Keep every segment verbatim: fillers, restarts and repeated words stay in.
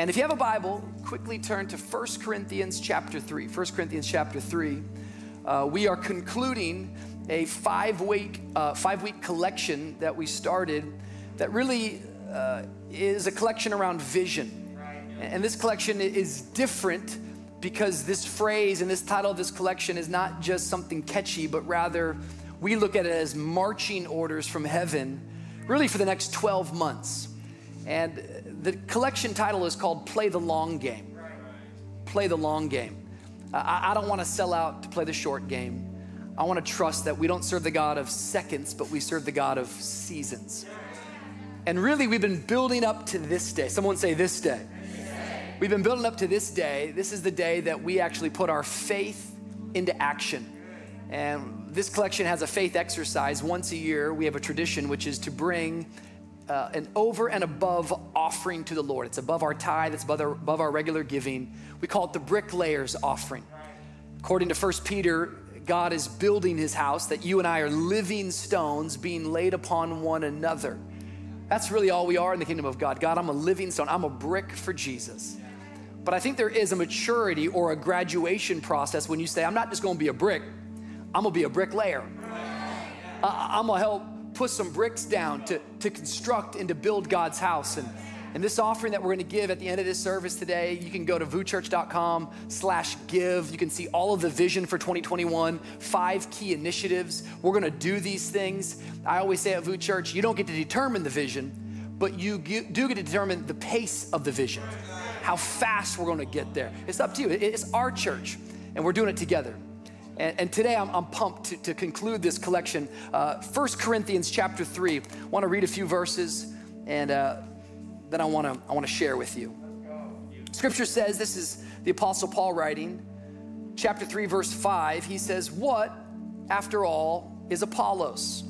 And if you have a Bible, quickly turn to First Corinthians chapter three. First Corinthians chapter three. Uh, we are concluding a five-week uh, five-week collection that we started that really uh, is a collection around vision. And this collection is different because this phrase and this title of this collection is not just something catchy, but rather we look at it as marching orders from heaven, really for the next twelve months. And the collection title is called Play the Long Game. Play the long game. I, I don't want to sell out to play the short game. I want to trust that we don't serve the God of seconds, but we serve the God of seasons. And really, we've been building up to this day. Someone say this day. This day. We've been building up to this day. This is the day that we actually put our faith into action. And this collection has a faith exercise. Once a year, we have a tradition, which is to bring Uh, an over and above offering to the Lord. It's above our tithe, it's above our, above our regular giving. We call it the bricklayer's offering. According to First Peter, God is building his house, that you and I are living stones being laid upon one another. That's really all we are in the kingdom of God. God, I'm a living stone. I'm a brick for Jesus. But I think there is a maturity or a graduation process when you say, I'm not just going to be a brick. I'm going to be a bricklayer. I- I'm going to help put some bricks down to, to construct and to build God's house. And, and this offering that we're going to give at the end of this service today, you can go to vuchurch.com slash give. You can see all of the vision for twenty twenty-one, five key initiatives. We're going to do these things. I always say at Vu Church, you don't get to determine the vision, but you get, do get to determine the pace of the vision, how fast we're going to get there. It's up to you. It's our church, and we're doing it together. And, and today I'm, I'm pumped to, to conclude this collection. Uh, First Corinthians chapter three. I want to read a few verses, and uh, then I want to I want to share with you. Scripture says, this is the Apostle Paul writing, chapter three, verse five. He says, what, after all, is Apollos?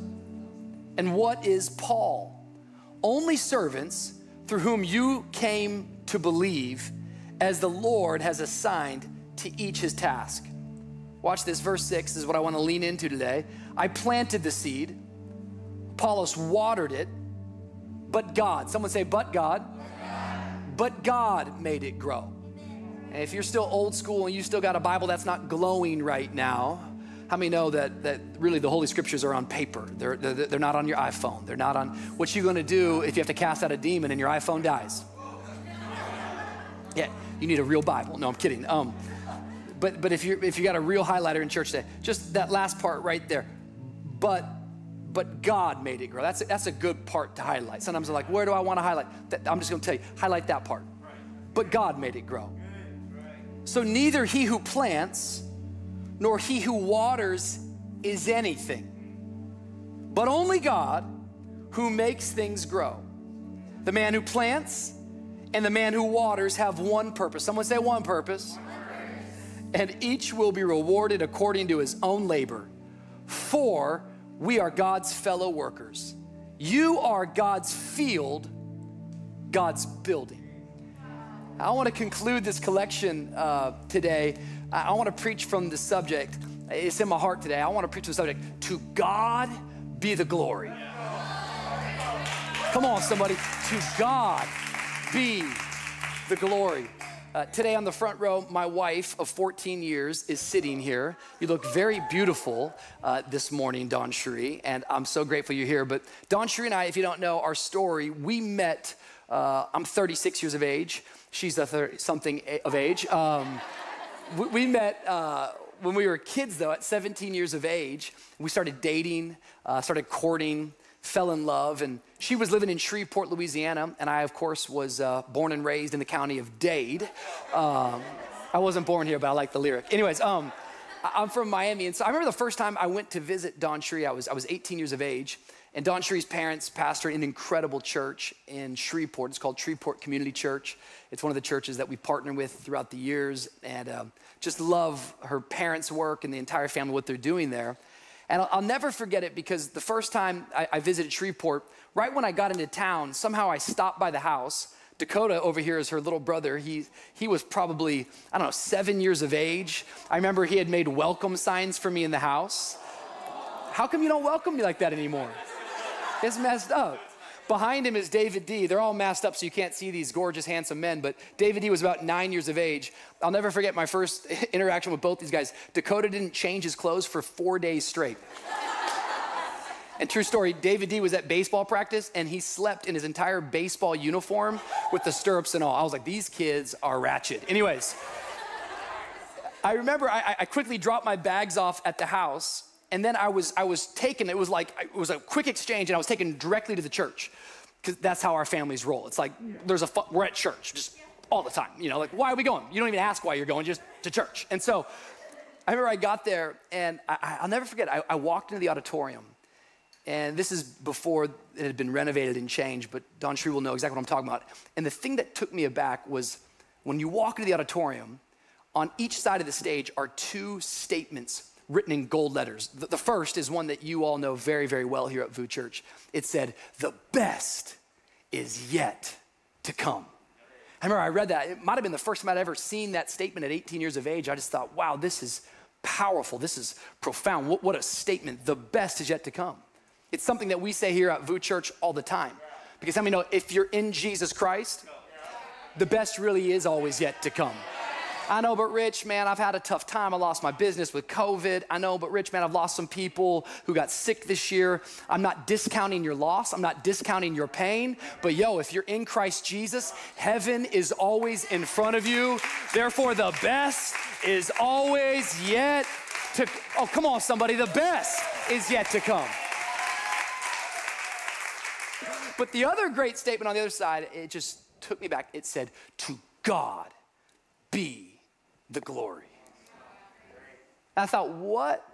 And what is Paul? Only servants through whom you came to believe, as the Lord has assigned to each his task. Watch this, verse six is what I want to lean into today. I planted the seed, Apollos watered it, but God, someone say, but God, but God made it grow. And if you're still old school and you still got a Bible that's not glowing right now, how many know that, that really the Holy Scriptures are on paper? They're, they're, they're not on your iPhone. They're not on, what you going to do if you have to cast out a demon and your iPhone dies? Yeah, you need a real Bible. No, I'm kidding. Um, But, but if you if you got a real highlighter in church today, just that last part right there. But but God made it grow. That's a, that's a good part to highlight. Sometimes I'm like, where do I want to highlight? That, I'm just going to tell you, highlight that part. Right. But God made it grow. Good. Right. So neither he who plants nor he who waters is anything, but only God who makes things grow. The man who plants and the man who waters have one purpose. Someone say one purpose. And each will be rewarded according to his own labor. For we are God's fellow workers. You are God's field, God's building. I want to conclude this collection uh, today. I, I want to preach from the subject. It's in my heart today. I want to preach from the subject, to God be the glory. Come on, somebody. To God be the glory. Uh, today on the front row, my wife of fourteen years is sitting here. You look very beautiful uh, this morning, Dawn Cherie, and I'm so grateful you're here. But Dawn Cherie and I, if you don't know our story, we met, uh, I'm thirty-six years of age. She's a thirty-something of age. Um, we, we met uh, when we were kids, though, at seventeen years of age. We started dating, uh, started courting, fell in love, and she was living in Shreveport, Louisiana, and I, of course, was uh, born and raised in the county of Dade. Um, I wasn't born here, but I like the lyric. Anyways, um, I'm from Miami, and so I remember the first time I went to visit Dawn Cherie, I was, I was eighteen years of age, and Dawn Cherie's parents pastored an incredible church in Shreveport. It's called Shreveport Community Church. It's one of the churches that we partner with throughout the years, and uh, just love her parents' work and the entire family, what they're doing there. And I'll never forget it because the first time I, I visited Shreveport, right when I got into town, somehow I stopped by the house. Dakota over here is her little brother. He, he was probably, I don't know, seven years of age. I remember he had made welcome signs for me in the house. How come you don't welcome me like that anymore? It's messed up. Behind him is David D. They're all masked up so you can't see these gorgeous, handsome men, but David D was about nine years of age. I'll never forget my first interaction with both these guys. Dakota didn't change his clothes for four days straight. And true story, David D was at baseball practice and he slept in his entire baseball uniform with the stirrups and all. I was like, these kids are ratchet. Anyways, I remember I, I quickly dropped my bags off at the house, and then I was, I was taken, it was like, it was a quick exchange, and I was taken directly to the church, because that's how our families roll. It's like, there's a, we're at church just all the time, you know, like, why are we going? You don't even ask why you're going, just to church. And so I remember I got there, and I, I'll never forget, I, I walked into the auditorium. And this is before it had been renovated and changed, but Don Shree will know exactly what I'm talking about. And the thing that took me aback was when you walk into the auditorium, on each side of the stage are two statements written in gold letters. The, the first is one that you all know very, very well here at V U Church. It said, "The best is yet to come." I remember I read that. It might have been the first time I'd ever seen that statement at eighteen years of age. I just thought, wow, this is powerful. This is profound. What, what a statement. The best is yet to come. It's something that we say here at V U Church all the time. Because how many know, if you're in Jesus Christ, the best really is always yet to come. I know, but Rich, man, I've had a tough time. I lost my business with COVID. I know, but Rich, man, I've lost some people who got sick this year. I'm not discounting your loss. I'm not discounting your pain. But yo, if you're in Christ Jesus, heaven is always in front of you. Therefore, the best is always yet to come. Oh, come on, somebody. The best is yet to come. But the other great statement on the other side, it just took me back. It said, "To God be the glory." And I thought, what,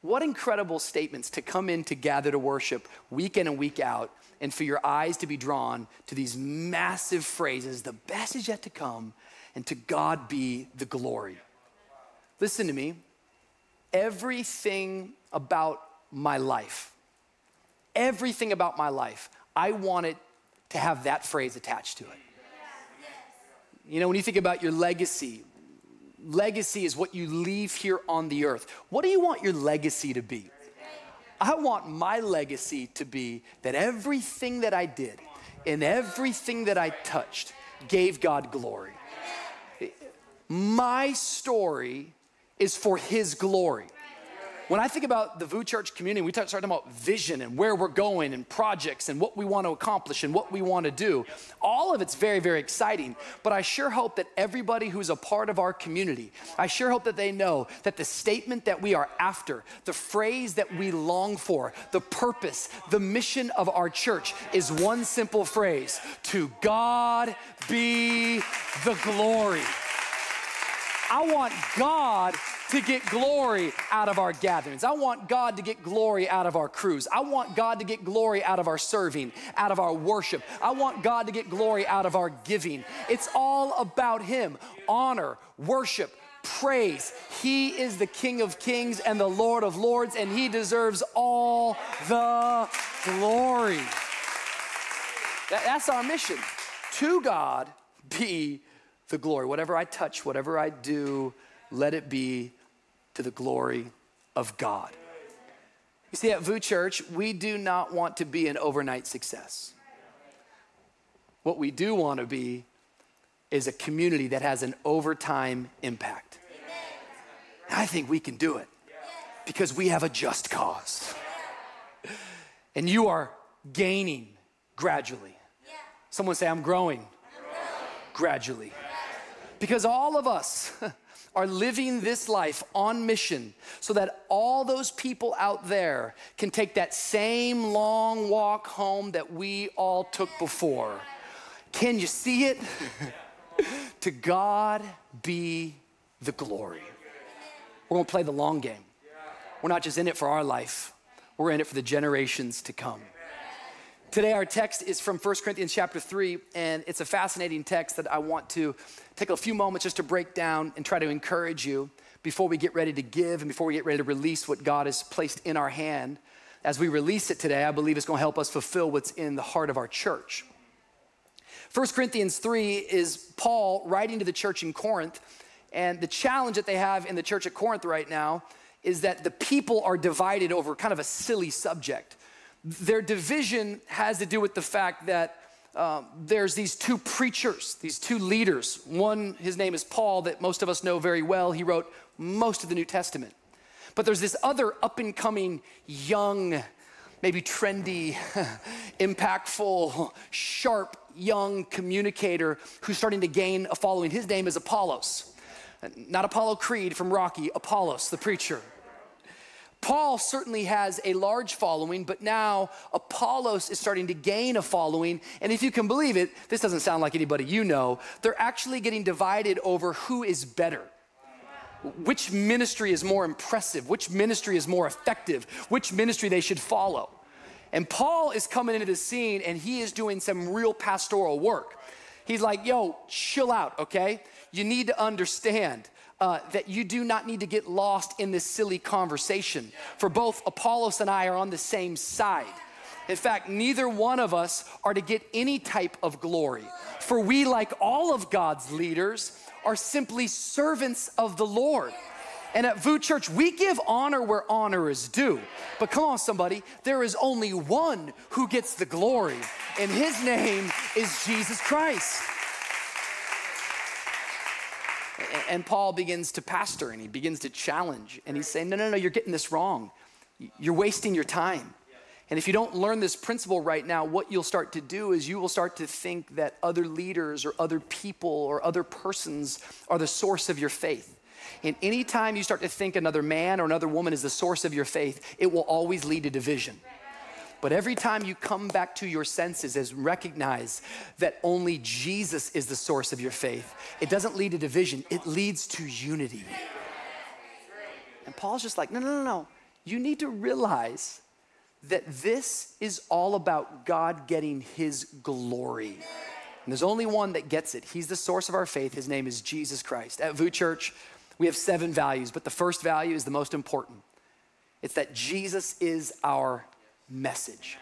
what incredible statements to come in to gather to worship week in and week out, and for your eyes to be drawn to these massive phrases, "The best is yet to come," and "To God be the glory." Listen to me. Everything about my life, everything about my life, I wanted to have that phrase attached to it. You know, when you think about your legacy, legacy is what you leave here on the earth. What do you want your legacy to be? I want my legacy to be that everything that I did and everything that I touched gave God glory. My story is for His glory. When I think about the V U Church community, we start talking about vision and where we're going and projects and what we want to accomplish and what we want to do. All of it's very, very exciting, but I sure hope that everybody who's a part of our community, I sure hope that they know that the statement that we are after, the phrase that we long for, the purpose, the mission of our church is one simple phrase: "To God be the glory." I want God to get glory out of our gatherings. I want God to get glory out of our crews. I want God to get glory out of our serving, out of our worship. I want God to get glory out of our giving. It's all about Him. Honor, worship, praise. He is the King of Kings and the Lord of Lords, and He deserves all the glory. That's our mission. To God be the glory. Whatever I touch, whatever I do, let it be to the glory of God. You see, at V U Church, we do not want to be an overnight success. What we do want to be is a community that has an overtime impact. I think we can do it because we have a just cause. And you are gaining gradually. Someone say, "I'm growing gradually." Because all of us are living this life on mission so that all those people out there can take that same long walk home that we all took before. Can you see it? To God be the glory. We're gonna play the long game. We're not just in it for our life, we're in it for the generations to come. Today our text is from First Corinthians chapter three, and it's a fascinating text that I want to take a few moments just to break down and try to encourage you before we get ready to give and before we get ready to release what God has placed in our hand. As we release it today, I believe it's going to help us fulfill what's in the heart of our church. First Corinthians three is Paul writing to the church in Corinth, and the challenge that they have in the church at Corinth right now is that the people are divided over kind of a silly subject. Their division has to do with the fact that um, there's these two preachers, these two leaders. One, his name is Paul, that most of us know very well. He wrote most of the New Testament. But there's this other up-and-coming, young, maybe trendy, impactful, sharp, young communicator who's starting to gain a following. His name is Apollos. Not Apollo Creed from Rocky, Apollos, the preacher. Paul certainly has a large following, but now Apollos is starting to gain a following. And if you can believe it, this doesn't sound like anybody you know, they're actually getting divided over who is better. Which ministry is more impressive? Which ministry is more effective? Which ministry they should follow? And Paul is coming into the scene and he is doing some real pastoral work. He's like, yo, chill out, okay? You need to understand uh, that you do not need to get lost in this silly conversation. For both Apollos and I are on the same side. In fact, neither one of us are to get any type of glory. For we, like all of God's leaders, are simply servants of the Lord. And at Vue Church, we give honor where honor is due. But come on, somebody, there is only one who gets the glory, and his name is Jesus Christ. And Paul begins to pastor, and he begins to challenge, and he's saying, no, no, no, you're getting this wrong. You're wasting your time. And if you don't learn this principle right now, what you'll start to do is you will start to think that other leaders or other people or other persons are the source of your faith. And anytime you start to think another man or another woman is the source of your faith, it will always lead to division. But every time you come back to your senses and recognize that only Jesus is the source of your faith, it doesn't lead to division, it leads to unity. And Paul's just like, no, no, no, no. You need to realize that this is all about God getting his glory. And there's only one that gets it. He's the source of our faith. His name is Jesus Christ. At Vue Church, we have seven values, but the first value is the most important. It's that Jesus is our message.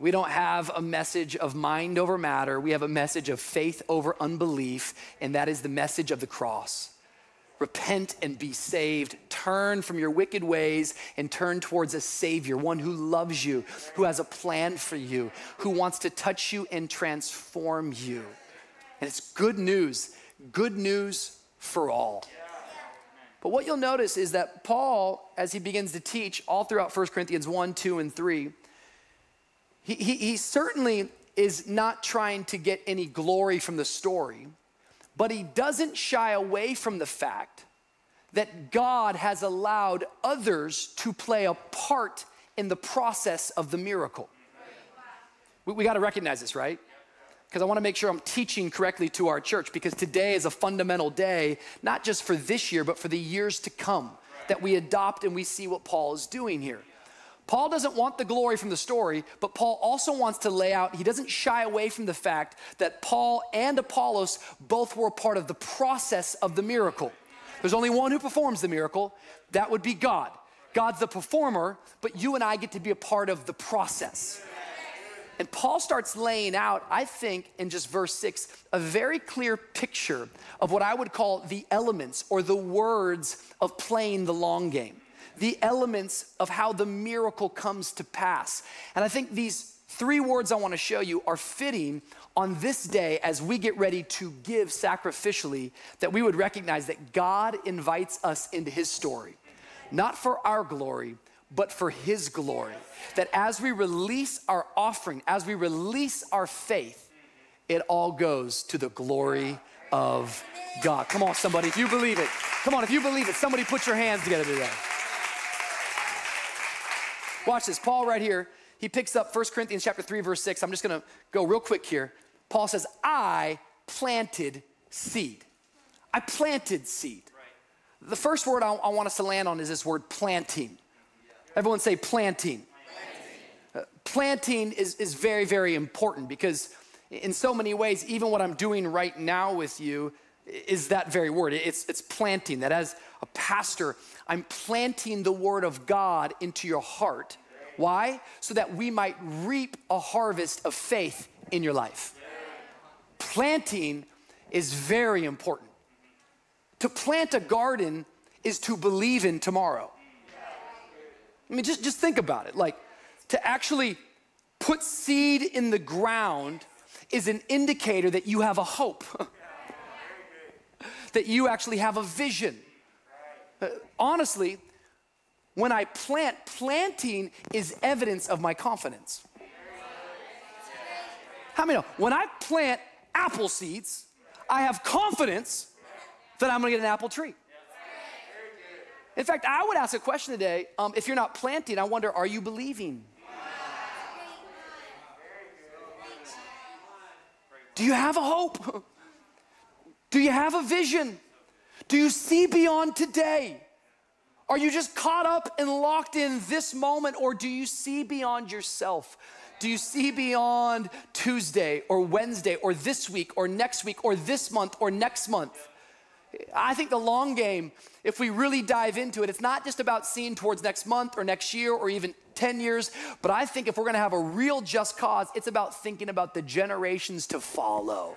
We don't have a message of mind over matter. We have a message of faith over unbelief, and that is the message of the cross. Repent and be saved. Turn from your wicked ways and turn towards a Savior, one who loves you, who has a plan for you, who wants to touch you and transform you. And it's good news, good news for all. But what you'll notice is that Paul, as he begins to teach all throughout First Corinthians one, two, and three, he, he, he certainly is not trying to get any glory from the story. But he doesn't shy away from the fact that God has allowed others to play a part in the process of the miracle. We, we got to recognize this, right? Because I want to make sure I'm teaching correctly to our church, because today is a fundamental day, not just for this year, but for the years to come, that we adopt and we see what Paul is doing here. Paul doesn't want the glory from the story, but Paul also wants to lay out, he doesn't shy away from the fact that Paul and Apollos both were part of the process of the miracle. There's only one who performs the miracle. That would be God. God's the performer, but you and I get to be a part of the process. And Paul starts laying out, I think, in just verse six, a very clear picture of what I would call the elements or the words of playing the long game. The elements of how the miracle comes to pass. And I think these three words I want to show you are fitting on this day as we get ready to give sacrificially, that we would recognize that God invites us into his story. Not for our glory, but for his glory. That as we release our offering, as we release our faith, it all goes to the glory of God. Come on, somebody, if you believe it. Come on, if you believe it, somebody put your hands together today. Watch this, Paul right here, he picks up First Corinthians chapter three, verse six. I'm just gonna go real quick here. Paul says, I planted seed. I planted seed. Right. The first word I, I want us to land on is this word planting. Yeah. Everyone say planting. Planting, uh, planting is, is very, very important, because in so many ways, even what I'm doing right now with you is that very word. It's, it's planting, that as a pastor, I'm planting the word of God into your heart. Why? So that we might reap a harvest of faith in your life. Planting is very important. To plant a garden is to believe in tomorrow. I mean, just, just think about it. Like, to actually put seed in the ground is an indicator that you have a hope, that you actually have a vision. Uh, honestly, when I plant, planting is evidence of my confidence. How many know? When I plant apple seeds, I have confidence that I'm gonna get an apple tree. In fact, I would ask a question today, um, if you're not planting, I wonder, are you believing? Do you have a hope? Do you have a vision? Do you see beyond today? Are you just caught up and locked in this moment, or do you see beyond yourself? Do you see beyond Tuesday or Wednesday or this week or next week or this month or next month? I think the long game, if we really dive into it, it's not just about seeing towards next month or next year or even ten years, but I think if we're gonna have a real just cause, it's about thinking about the generations to follow.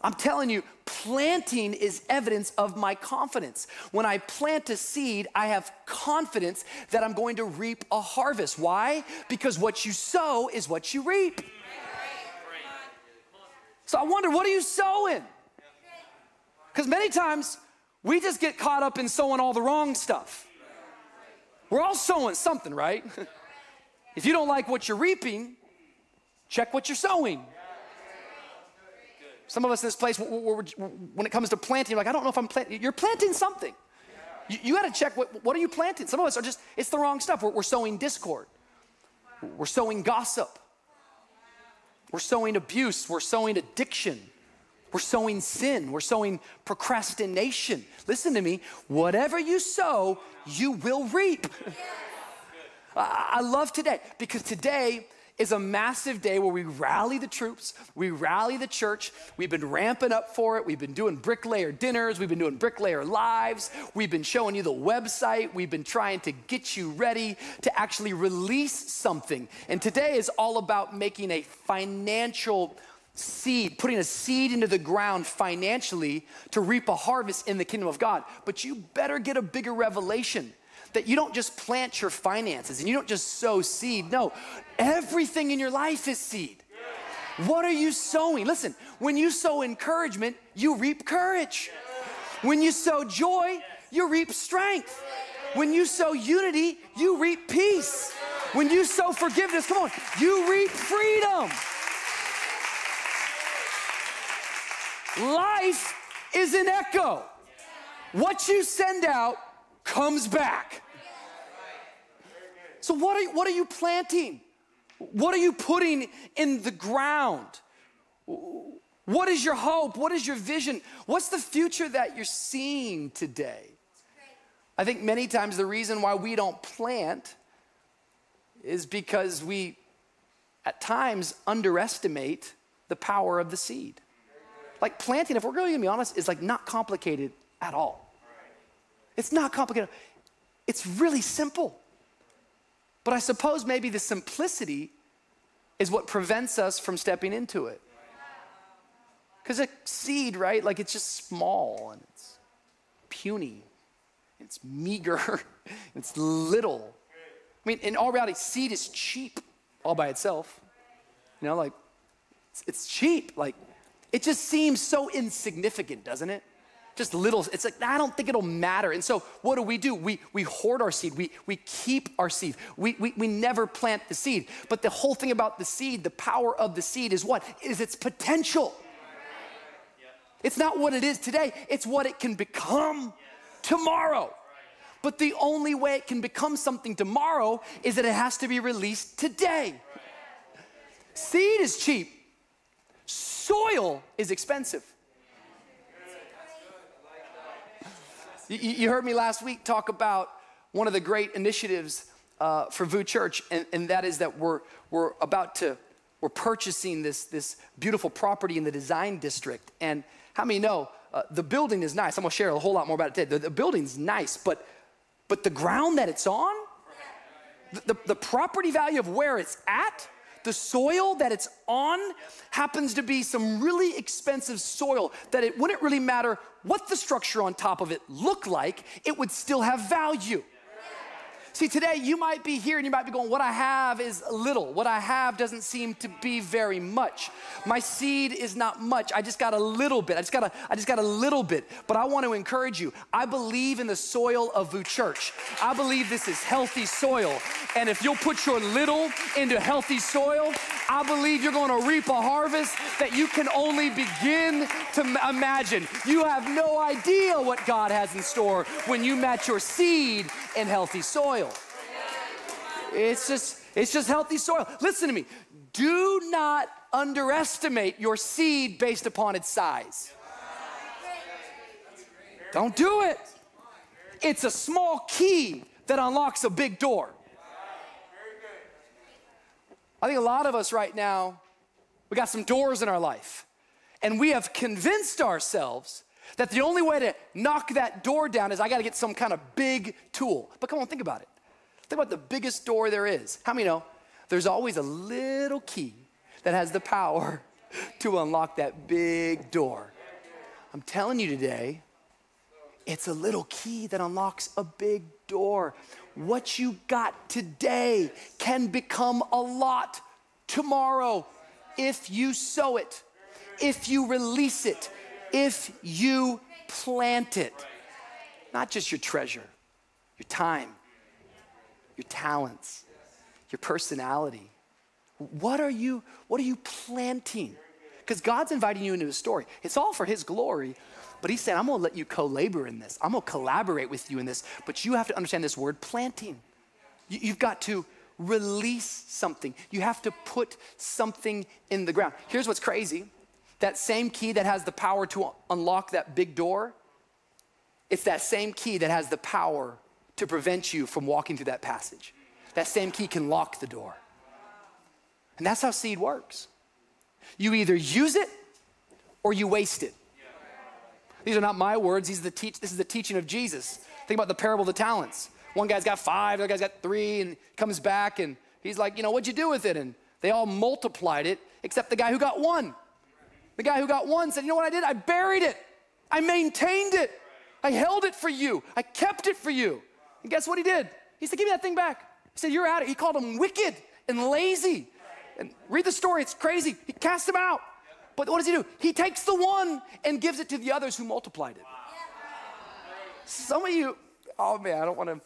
I'm telling you, planting is evidence of my confidence. When I plant a seed, I have confidence that I'm going to reap a harvest. Why? Because what you sow is what you reap. So I wonder, what are you sowing? Because many times, we just get caught up in sowing all the wrong stuff. We're all sowing something, right? If you don't like what you're reaping, check what you're sowing. Some of us in this place, when it comes to planting, you're like, I don't know if I'm planting. You're planting something. You, you gotta check, what, what are you planting? Some of us are just, it's the wrong stuff. We're, we're sowing discord. We're sowing gossip. We're sowing abuse. We're sowing addiction. We're sowing sin. We're sowing procrastination. Listen to me, whatever you sow, you will reap. I, I love today, because today is a massive day where we rally the troops, we rally the church. We've been ramping up for it. We've been doing bricklayer dinners. We've been doing bricklayer lives. We've been showing you the website. We've been trying to get you ready to actually release something. And today is all about making a financial seed, putting a seed into the ground financially to reap a harvest in the kingdom of God. But you better get a bigger revelation that you don't just plant your finances and you don't just sow seed. No, everything in your life is seed. What are you sowing? Listen, when you sow encouragement, you reap courage. When you sow joy, you reap strength. When you sow unity, you reap peace. When you sow forgiveness, come on, you reap freedom. Life is an echo. What you send out comes back. So what are you, what are you planting? What are you putting in the ground? What is your hope? What is your vision? What's the future that you're seeing today? I think many times the reason why we don't plant is because we, at times, underestimate the power of the seed. Like planting, if we're really gonna be honest, is like not complicated at all. It's not complicated. It's really simple. But I suppose maybe the simplicity is what prevents us from stepping into it. Because a seed, right, like it's just small and it's puny, it's meager, it's little. I mean, in all reality, seed is cheap all by itself. You know, like it's, it's cheap. Like it just seems so insignificant, doesn't it? Just little, it's like, I don't think it'll matter. And so what do we do? We, we hoard our seed, we, we keep our seed. We, we, we never plant the seed. But the whole thing about the seed, the power of the seed is what? Is its potential. It's not what it is today, it's what it can become tomorrow. But the only way it can become something tomorrow is that it has to be released today. Seed is cheap, soil is expensive. You heard me last week talk about one of the great initiatives uh, for V U Church, and, and that is that we're, we're about to, we're purchasing this, this beautiful property in the design district. And how many know, uh, the building is nice. I'm gonna share a whole lot more about it today. The, the building's nice, but, but the ground that it's on, the, the, the property value of where it's at, the soil that it's on happens to be some really expensive soil that it wouldn't really matter what the structure on top of it looked like, it would still have value. See, today you might be here and you might be going, what I have is little. What I have doesn't seem to be very much. My seed is not much. I just got a little bit. I just got a, I just got a little bit. But I want to encourage you. I believe in the soil of Vu Church. I believe this is healthy soil. And if you'll put your little into healthy soil, I believe you're going to reap a harvest that you can only begin to imagine. You have no idea what God has in store when you match your seed in healthy soil. It's just, it's just healthy soil. Listen to me. Do not underestimate your seed based upon its size. Don't do it. It's a small key that unlocks a big door. I think a lot of us right now, we got some doors in our life, and we have convinced ourselves that the only way to knock that door down is I got to get some kind of big tool. But come on, think about it. Think about the biggest door there is. How many know there's always a little key that has the power to unlock that big door? I'm telling you today, it's a little key that unlocks a big door. What you got today can become a lot tomorrow if you sow it, if you release it, if you plant it. Not just your treasure, your time, your talents, your personality. What are you, what are you planting? Because God's inviting you into His story. It's all for His glory. But He's saying, I'm going to let you co-labor in this. I'm going to collaborate with you in this. But you have to understand this word planting. You, you've got to release something. You have to put something in the ground. Here's what's crazy. That same key that has the power to unlock that big door, it's that same key that has the power to prevent you from walking through that passage. That same key can lock the door. And that's how seed works. You either use it or you waste it. These are not my words. These are the teach, this is the teaching of Jesus. Think about the parable of the talents. One guy's got five, the other guy's got three, and comes back, and he's like, you know, what'd you do with it? And they all multiplied it, except the guy who got one. The guy who got one said, you know what I did? I buried it. I maintained it. I held it for you. I kept it for you. And guess what he did? He said, give me that thing back. He said, you're out of it. He called him wicked and lazy. And read the story. It's crazy. He cast him out. But what does he do? He takes the one and gives it to the others who multiplied it. Wow. Some of you, oh man, I don't want to.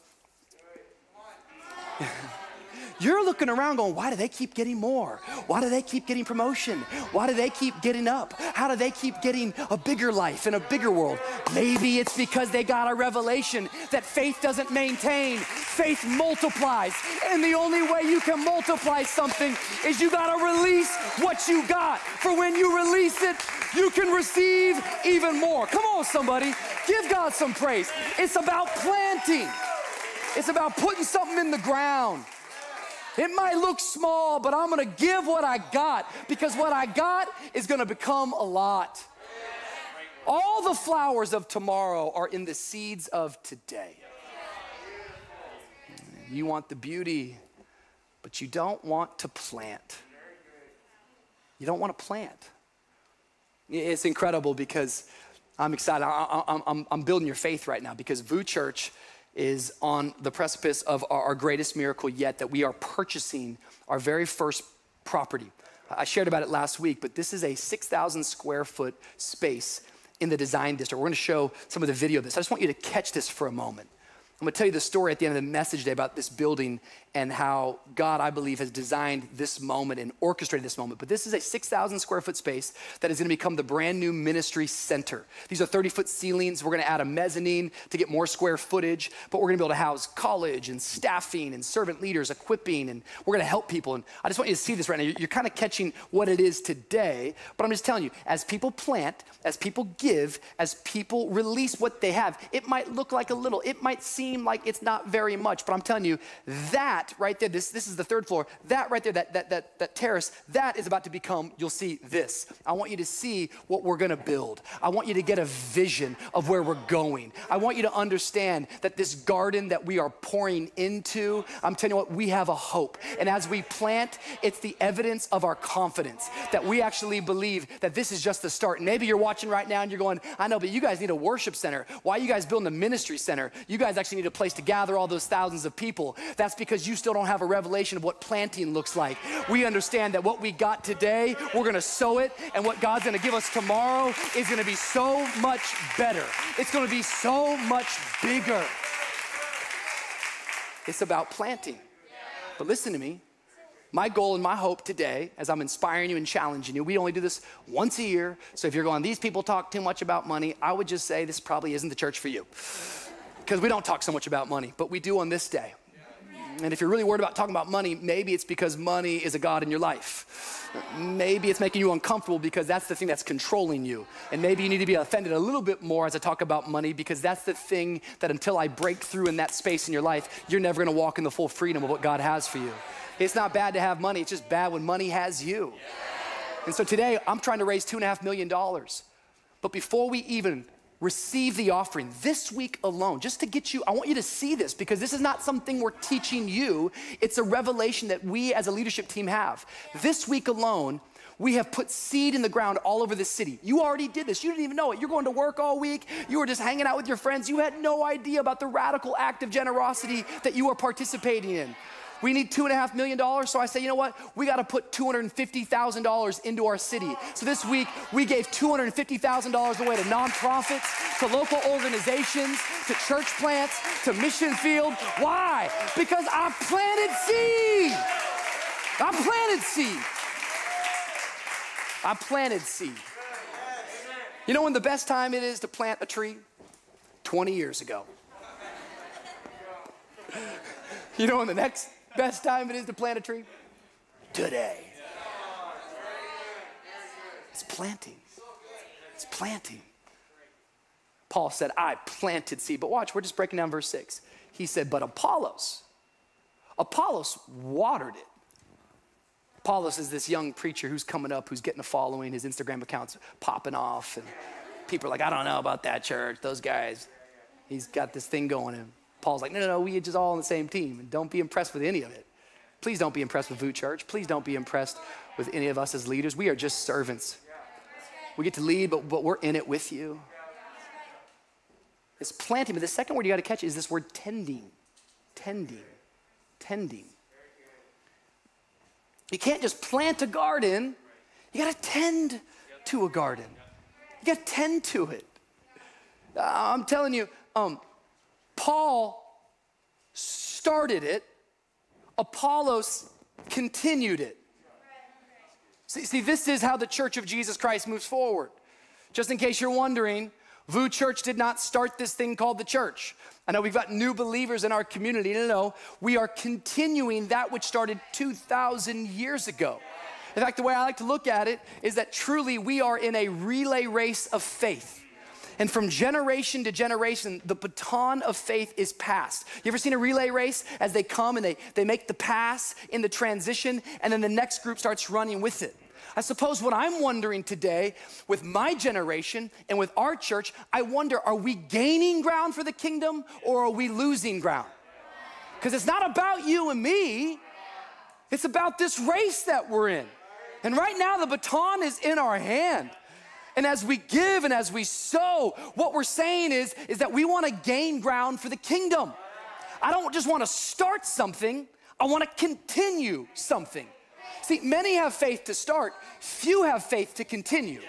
You're looking around going, why do they keep getting more? Why do they keep getting promotion? Why do they keep getting up? How do they keep getting a bigger life and a bigger world? Maybe it's because they got a revelation that faith doesn't maintain, faith multiplies. And the only way you can multiply something is you gotta release what you got. For when you release it, you can receive even more. Come on, somebody, give God some praise. It's about planting. It's about putting something in the ground. It might look small, but I'm gonna give what I got, because what I got is gonna become a lot. All the flowers of tomorrow are in the seeds of today. You want the beauty, but you don't want to plant. You don't want to plant. It's incredible, because I'm excited. I, I, I'm, I'm building your faith right now, because Vu Church is on the precipice of our greatest miracle yet, that we are purchasing our very first property. I shared about it last week, but this is a six thousand square foot space in the Design District. We're gonna show some of the video of this. I just want you to catch this for a moment. I'm gonna tell you the story at the end of the message today about this building and how God, I believe, has designed this moment and orchestrated this moment. But this is a six thousand square foot space that is gonna become the brand new ministry center. These are thirty foot ceilings. We're gonna add a mezzanine to get more square footage, but we're gonna be able to house college and staffing and servant leaders, equipping, and we're gonna help people. And I just want you to see this right now. You're, you're kind of catching what it is today, but I'm just telling you, as people plant, as people give, as people release what they have, it might look like a little, it might seem like it's not very much, but I'm telling you, that right there, this, this is the third floor, that right there, that, that, that, that terrace, that is about to become, you'll see this. I want you to see what we're gonna build. I want you to get a vision of where we're going. I want you to understand that this garden that we are pouring into, I'm telling you what, we have a hope. And as we plant, it's the evidence of our confidence, that we actually believe that this is just the start. And maybe you're watching right now and you're going, I know, but you guys need a worship center. Why are you guys building a ministry center? You guys actually need a place to gather all those thousands of people. That's because you still don't have a revelation of what planting looks like. We understand that what we got today, we're gonna sow it, and what God's gonna give us tomorrow is gonna be so much better. It's gonna be so much bigger. It's about planting. But listen to me. My goal and my hope today, as I'm inspiring you and challenging you, we only do this once a year. So if you're going, these people talk too much about money, I would just say this probably isn't the church for you. Because we don't talk so much about money, but we do on this day. And if you're really worried about talking about money, maybe it's because money is a God in your life. Maybe it's making you uncomfortable because that's the thing that's controlling you. And maybe you need to be offended a little bit more as I talk about money, because that's the thing that until I break through in that space in your life, you're never gonna walk in the full freedom of what God has for you. It's not bad to have money, it's just bad when money has you. And so today, I'm trying to raise two and a half million dollars. But before we even receive the offering this week alone, just to get you, I want you to see this, because this is not something we're teaching you, it's a revelation that we as a leadership team have. This week alone, we have put seed in the ground all over the city. You already did this, you didn't even know it. You're going to work all week, you were just hanging out with your friends, you had no idea about the radical act of generosity that you are participating in. We need two and a half million dollars, so I say, you know what? We gotta put two hundred fifty thousand dollars into our city. So this week, we gave two hundred fifty thousand dollars away to nonprofits, to local organizations, to church plants, to mission field. Why? Because I planted seed. I planted seed. I planted seed. You know when the best time it is to plant a tree? twenty years ago. You know when the next best time it is to plant a tree? Today. It's planting. It's planting. Paul said, I planted seed. But watch, we're just breaking down verse six. He said, but Apollos, Apollos watered it. Apollos is this young preacher who's coming up, who's getting a following. His Instagram account's popping off. And people are like, I don't know about that church, those guys. He's got this thing going in. Paul's like, no, no, no, we're just all on the same team, and don't be impressed with any of it. Please don't be impressed with Vue Church. Please don't be impressed with any of us as leaders. We are just servants. We get to lead, but, but we're in it with you. It's planting, but the second word you gotta catch is this word tending, tending, tending. You can't just plant a garden. You gotta tend to a garden. You gotta tend to it. Uh, I'm telling you, um, Paul started it, Apollos continued it. See, see, this is how the Church of Jesus Christ moves forward. Just in case you're wondering, Vue Church did not start this thing called the church. I know we've got new believers in our community. No, no, no. We are continuing that which started two thousand years ago. In fact, the way I like to look at it is that truly we are in a relay race of faith. And from generation to generation, the baton of faith is passed. You ever seen a relay race? As they come and they, they make the pass in the transition, and then the next group starts running with it. I suppose what I'm wondering today with my generation and with our church, I wonder, are we gaining ground for the kingdom or are we losing ground? Because it's not about you and me. It's about this race that we're in. And right now the baton is in our hand. And as we give and as we sow, what we're saying is, is that we want to gain ground for the kingdom. I don't just want to start something, I want to continue something. See, many have faith to start, few have faith to continue.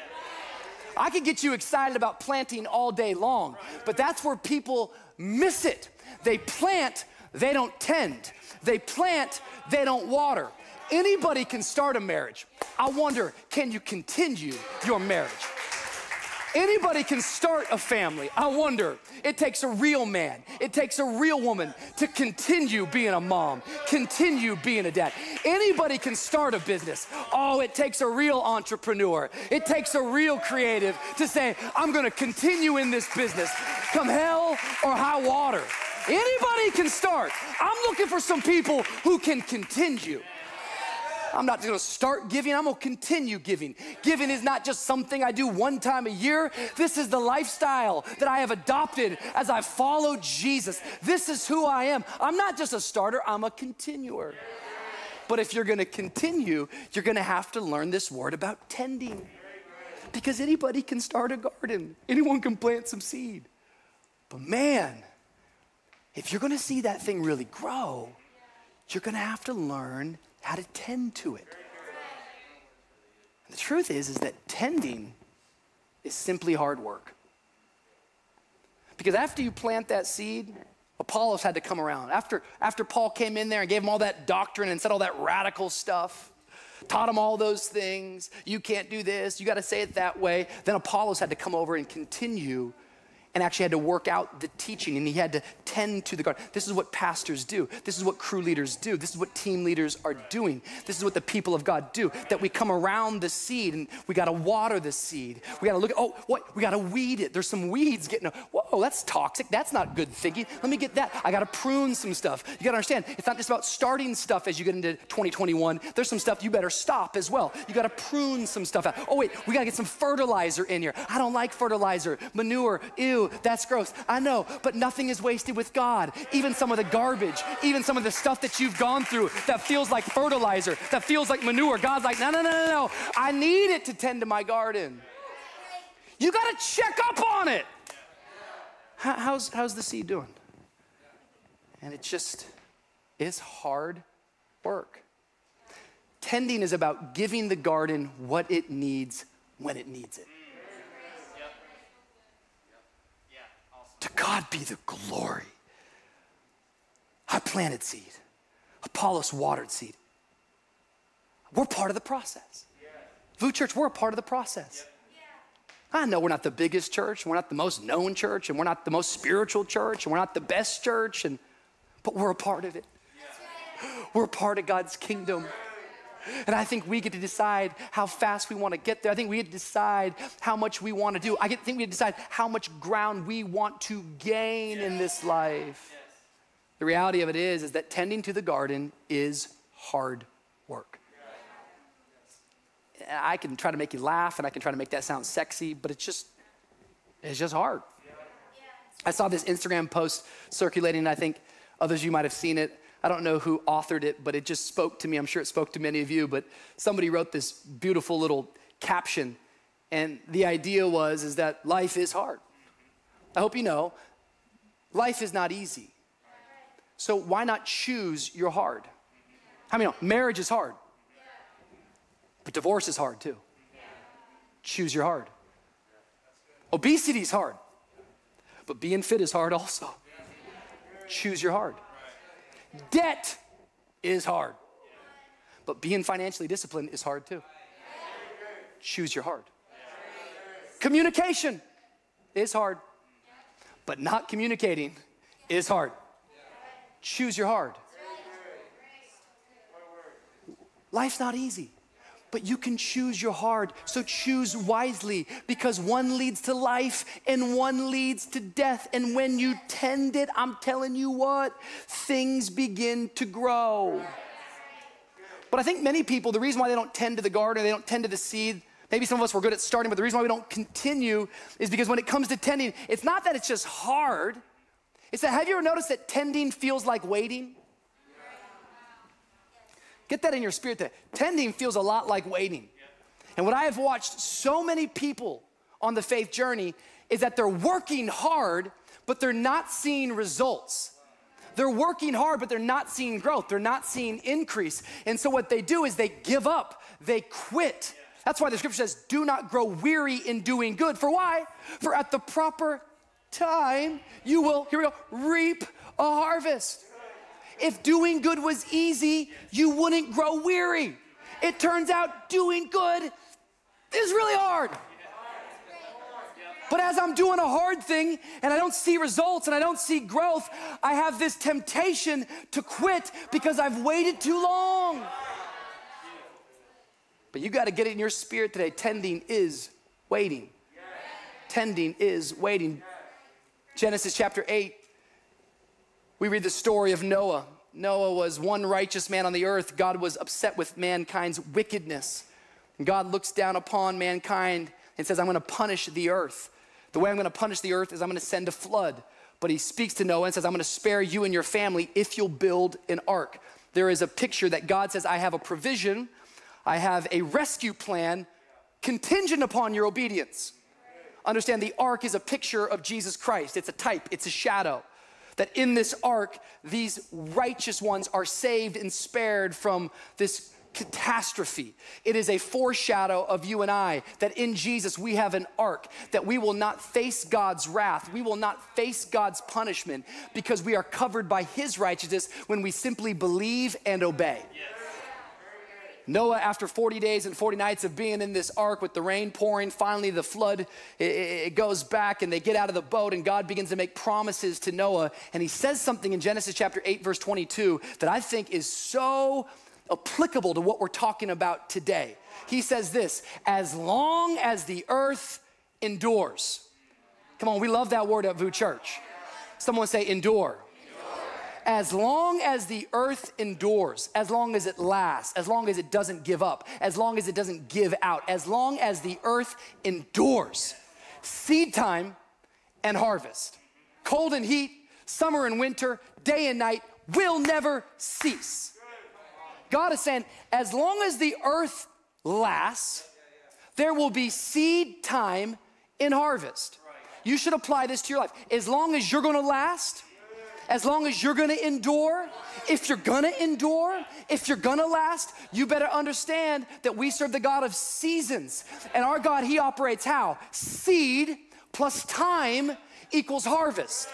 I could get you excited about planting all day long, but that's where people miss it. They plant, they don't tend. They plant, they don't water. Anybody can start a marriage. I wonder, can you continue your marriage? Anybody can start a family. I wonder, it takes a real man, it takes a real woman to continue being a mom, continue being a dad. Anybody can start a business. Oh, it takes a real entrepreneur. It takes a real creative to say, I'm gonna continue in this business, come hell or high water. Anybody can start. I'm looking for some people who can continue. I'm not gonna start giving, I'm gonna continue giving. Giving is not just something I do one time a year. This is the lifestyle that I have adopted as I follow Jesus. This is who I am. I'm not just a starter, I'm a continuer. But if you're gonna continue, you're gonna have to learn this word about tending. Because anybody can start a garden. Anyone can plant some seed. But man, If you're going to see that thing really grow, you're going to have to learn how to tend to it. And the truth is, is that tending is simply hard work. Because after you plant that seed, Apollos had to come around. After, after Paul came in there and gave him all that doctrine and said all that radical stuff, taught him all those things, you can't do this, you got to say it that way, then Apollos had to come over and continue and actually had to work out the teaching, and he had to tend to the garden. This is what pastors do. This is what crew leaders do. This is what team leaders are doing. This is what the people of God do, that we come around the seed, and we gotta water the seed. We gotta look at, oh, what? We gotta weed it. There's some weeds getting, whoa, that's toxic. That's not good thinking. Let me get that. I gotta prune some stuff. You gotta understand, it's not just about starting stuff as you get into twenty twenty-one. There's some stuff you better stop as well. You gotta prune some stuff out. Oh wait, we gotta get some fertilizer in here. I don't like fertilizer. Manure, ew. That's gross. I know, but nothing is wasted with God. Even some of the garbage, even some of the stuff that you've gone through that feels like fertilizer, that feels like manure. God's like, no, no, no, no, no. I need it to tend to my garden. You got to check up on it. How's, how's the seed doing? And it just is hard work. Tending is about giving the garden what it needs when it needs it. To God be the glory. I planted seed. Apollos watered seed. We're part of the process. Vu Church, we're a part of the process. I know we're not the biggest church, we're not the most known church, and we're not the most spiritual church, and we're not the best church, and, but we're a part of it. We're a part of God's kingdom. And I think we get to decide how fast we want to get there. I think we get to decide how much we want to do. I get, think we get to decide how much ground we want to gain yes. in this life. Yes. The reality of it is, is that tending to the garden is hard work. Yes. I can try to make you laugh, and I can try to make that sound sexy, but it's just, it's just hard. Yes. I saw this Instagram post circulating, and I think others of you might have seen it. I don't know who authored it, but it just spoke to me. I'm sure it spoke to many of you, but somebody wrote this beautiful little caption, and the idea was is that life is hard. I hope you know, life is not easy. So why not choose your hard? How many know, marriage is hard, but divorce is hard too. Choose your hard. Obesity is hard, but being fit is hard also. Choose your hard. Debt is hard, but being financially disciplined is hard too. Choose your hard. Communication is hard, but not communicating is hard. Choose your hard. Life's not easy, but you can choose your hard, so choose wisely, because one leads to life and one leads to death. And when you tend it, I'm telling you what, things begin to grow. But I think many people, the reason why they don't tend to the garden, they don't tend to the seed, maybe some of us were good at starting, but the reason why we don't continue is because when it comes to tending, it's not that it's just hard, it's that, have you ever noticed that tending feels like waiting? Get that in your spirit that tending feels a lot like waiting. And what I have watched so many people on the faith journey is that they're working hard, but they're not seeing results. They're working hard, but they're not seeing growth. They're not seeing increase. And so what they do is they give up. They quit. That's why the scripture says, do not grow weary in doing good. For why? For at the proper time, you will, here we go, reap a harvest. If doing good was easy, you wouldn't grow weary. It turns out doing good is really hard. But as I'm doing a hard thing and I don't see results and I don't see growth, I have this temptation to quit because I've waited too long. But you got to get it in your spirit today. Tending is waiting. Tending is waiting. Genesis chapter eight. We read the story of Noah. Noah was one righteous man on the earth. God was upset with mankind's wickedness. And God looks down upon mankind and says, I'm gonna punish the earth. The way I'm gonna punish the earth is I'm gonna send a flood. But he speaks to Noah and says, I'm gonna spare you and your family if you'll build an ark. There is a picture that God says, I have a provision, I have a rescue plan contingent upon your obedience. Understand the ark is a picture of Jesus Christ. It's a type, it's a shadow. that in this ark, these righteous ones are saved and spared from this catastrophe. It is a foreshadow of you and I, that in Jesus we have an ark, that we will not face God's wrath. We will not face God's punishment because we are covered by his righteousness when we simply believe and obey. Yes. Noah, after forty days and forty nights of being in this ark with the rain pouring, finally the flood, it, it goes back and they get out of the boat and God begins to make promises to Noah. And he says something in Genesis chapter eight, verse twenty-two that I think is so applicable to what we're talking about today. He says this, as long as the earth endures. Come on, we love that word at Vue Church. Someone say endure. As long as the earth endures, as long as it lasts, as long as it doesn't give up, as long as it doesn't give out, as long as the earth endures, seed time and harvest, cold and heat, summer and winter, day and night will never cease. God is saying, as long as the earth lasts, there will be seed time and harvest. You should apply this to your life. As long as you're gonna last, as long as you're gonna endure, if you're gonna endure, if you're gonna last, you better understand that we serve the God of seasons. And our God, he operates how? Seed plus time equals harvest.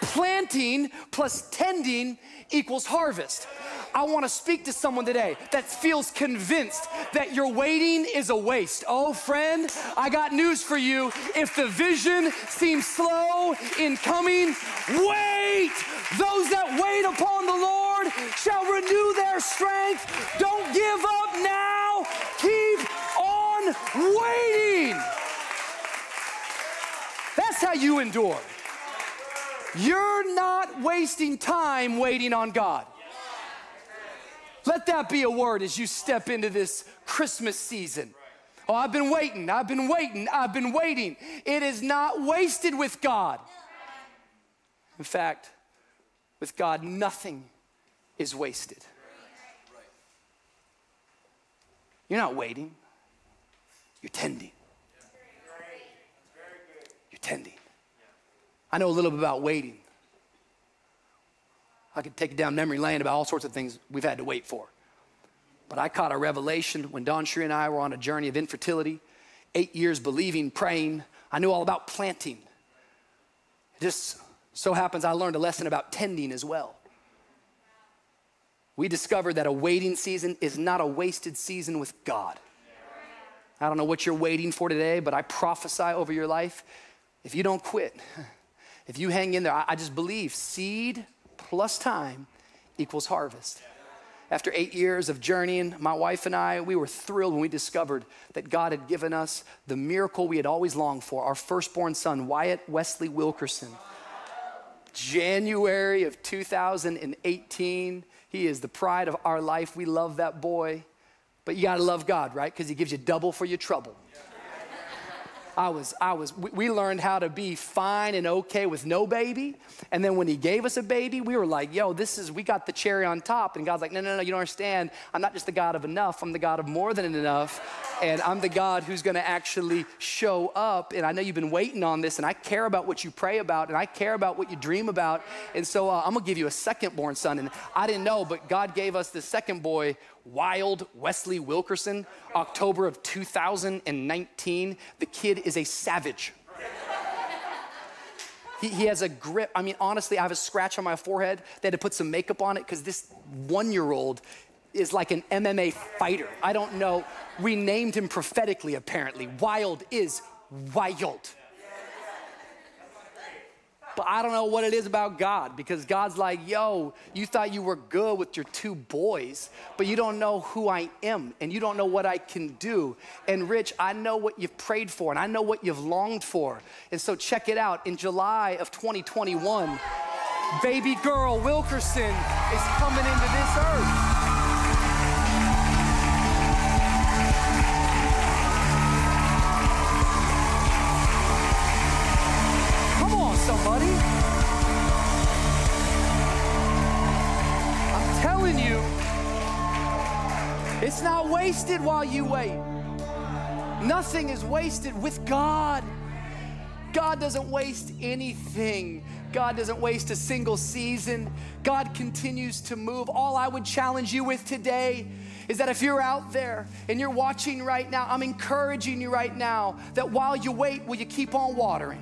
Planting plus tending equals harvest. I wanna speak to someone today that feels convinced that your waiting is a waste. Oh, friend, I got news for you. If the vision seems slow in coming, wait! Those that wait upon the Lord shall renew their strength. Don't give up now. Keep on waiting. That's how you endure. You're not wasting time waiting on God. Let that be a word as you step into this Christmas season. Oh, I've been waiting, I've been waiting, I've been waiting. It is not wasted with God. In fact, with God, nothing is wasted. You're not waiting, you're tending. You're tending. I know a little bit about waiting. I could take it down memory lane about all sorts of things we've had to wait for. But I caught a revelation when Don Shree and I were on a journey of infertility, eight years believing, praying. I knew all about planting. It just so happens I learned a lesson about tending as well. We discovered that a waiting season is not a wasted season with God. I don't know what you're waiting for today, but I prophesy over your life. If you don't quit, if you hang in there, I, I just believe seed plus time equals harvest. After eight years of journeying, my wife and I, we were thrilled when we discovered that God had given us the miracle we had always longed for, our firstborn son, Wyatt Wesley Wilkerson. January of two thousand eighteen, he is the pride of our life. We love that boy, but you gotta love God, right? Because he gives you double for your trouble. I was, I was, we learned how to be fine and okay with no baby. And then when he gave us a baby, we were like, yo, this is, we got the cherry on top. And God's like, no, no, no, you don't understand. I'm not just the God of enough. I'm the God of more than enough. And I'm the God who's gonna actually show up. And I know you've been waiting on this, and I care about what you pray about, and I care about what you dream about. And so uh, I'm gonna give you a second born son. And I didn't know, but God gave us the second boy, Wild Wesley Wilkerson, October of two thousand nineteen. The kid is a savage. He, he has a grip. I mean, honestly, I have a scratch on my forehead. They had to put some makeup on it because this one-year-old is like an M M A fighter. I don't know. We named him prophetically, apparently. Wild is wild. But I don't know what it is about God, because God's like, yo, you thought you were good with your two boys, but you don't know who I am, and you don't know what I can do. And Rich, I know what you've prayed for, and I know what you've longed for. And so check it out. In July of twenty twenty-one, baby girl Wilkerson is coming into this earth. Somebody, I'm telling you, it's not wasted while you wait. Nothing is wasted with God. God doesn't waste anything. God doesn't waste a single season. God continues to move. All I would challenge you with today is that if you're out there and you're watching right now, I'm encouraging you right now that while you wait, will you keep on watering?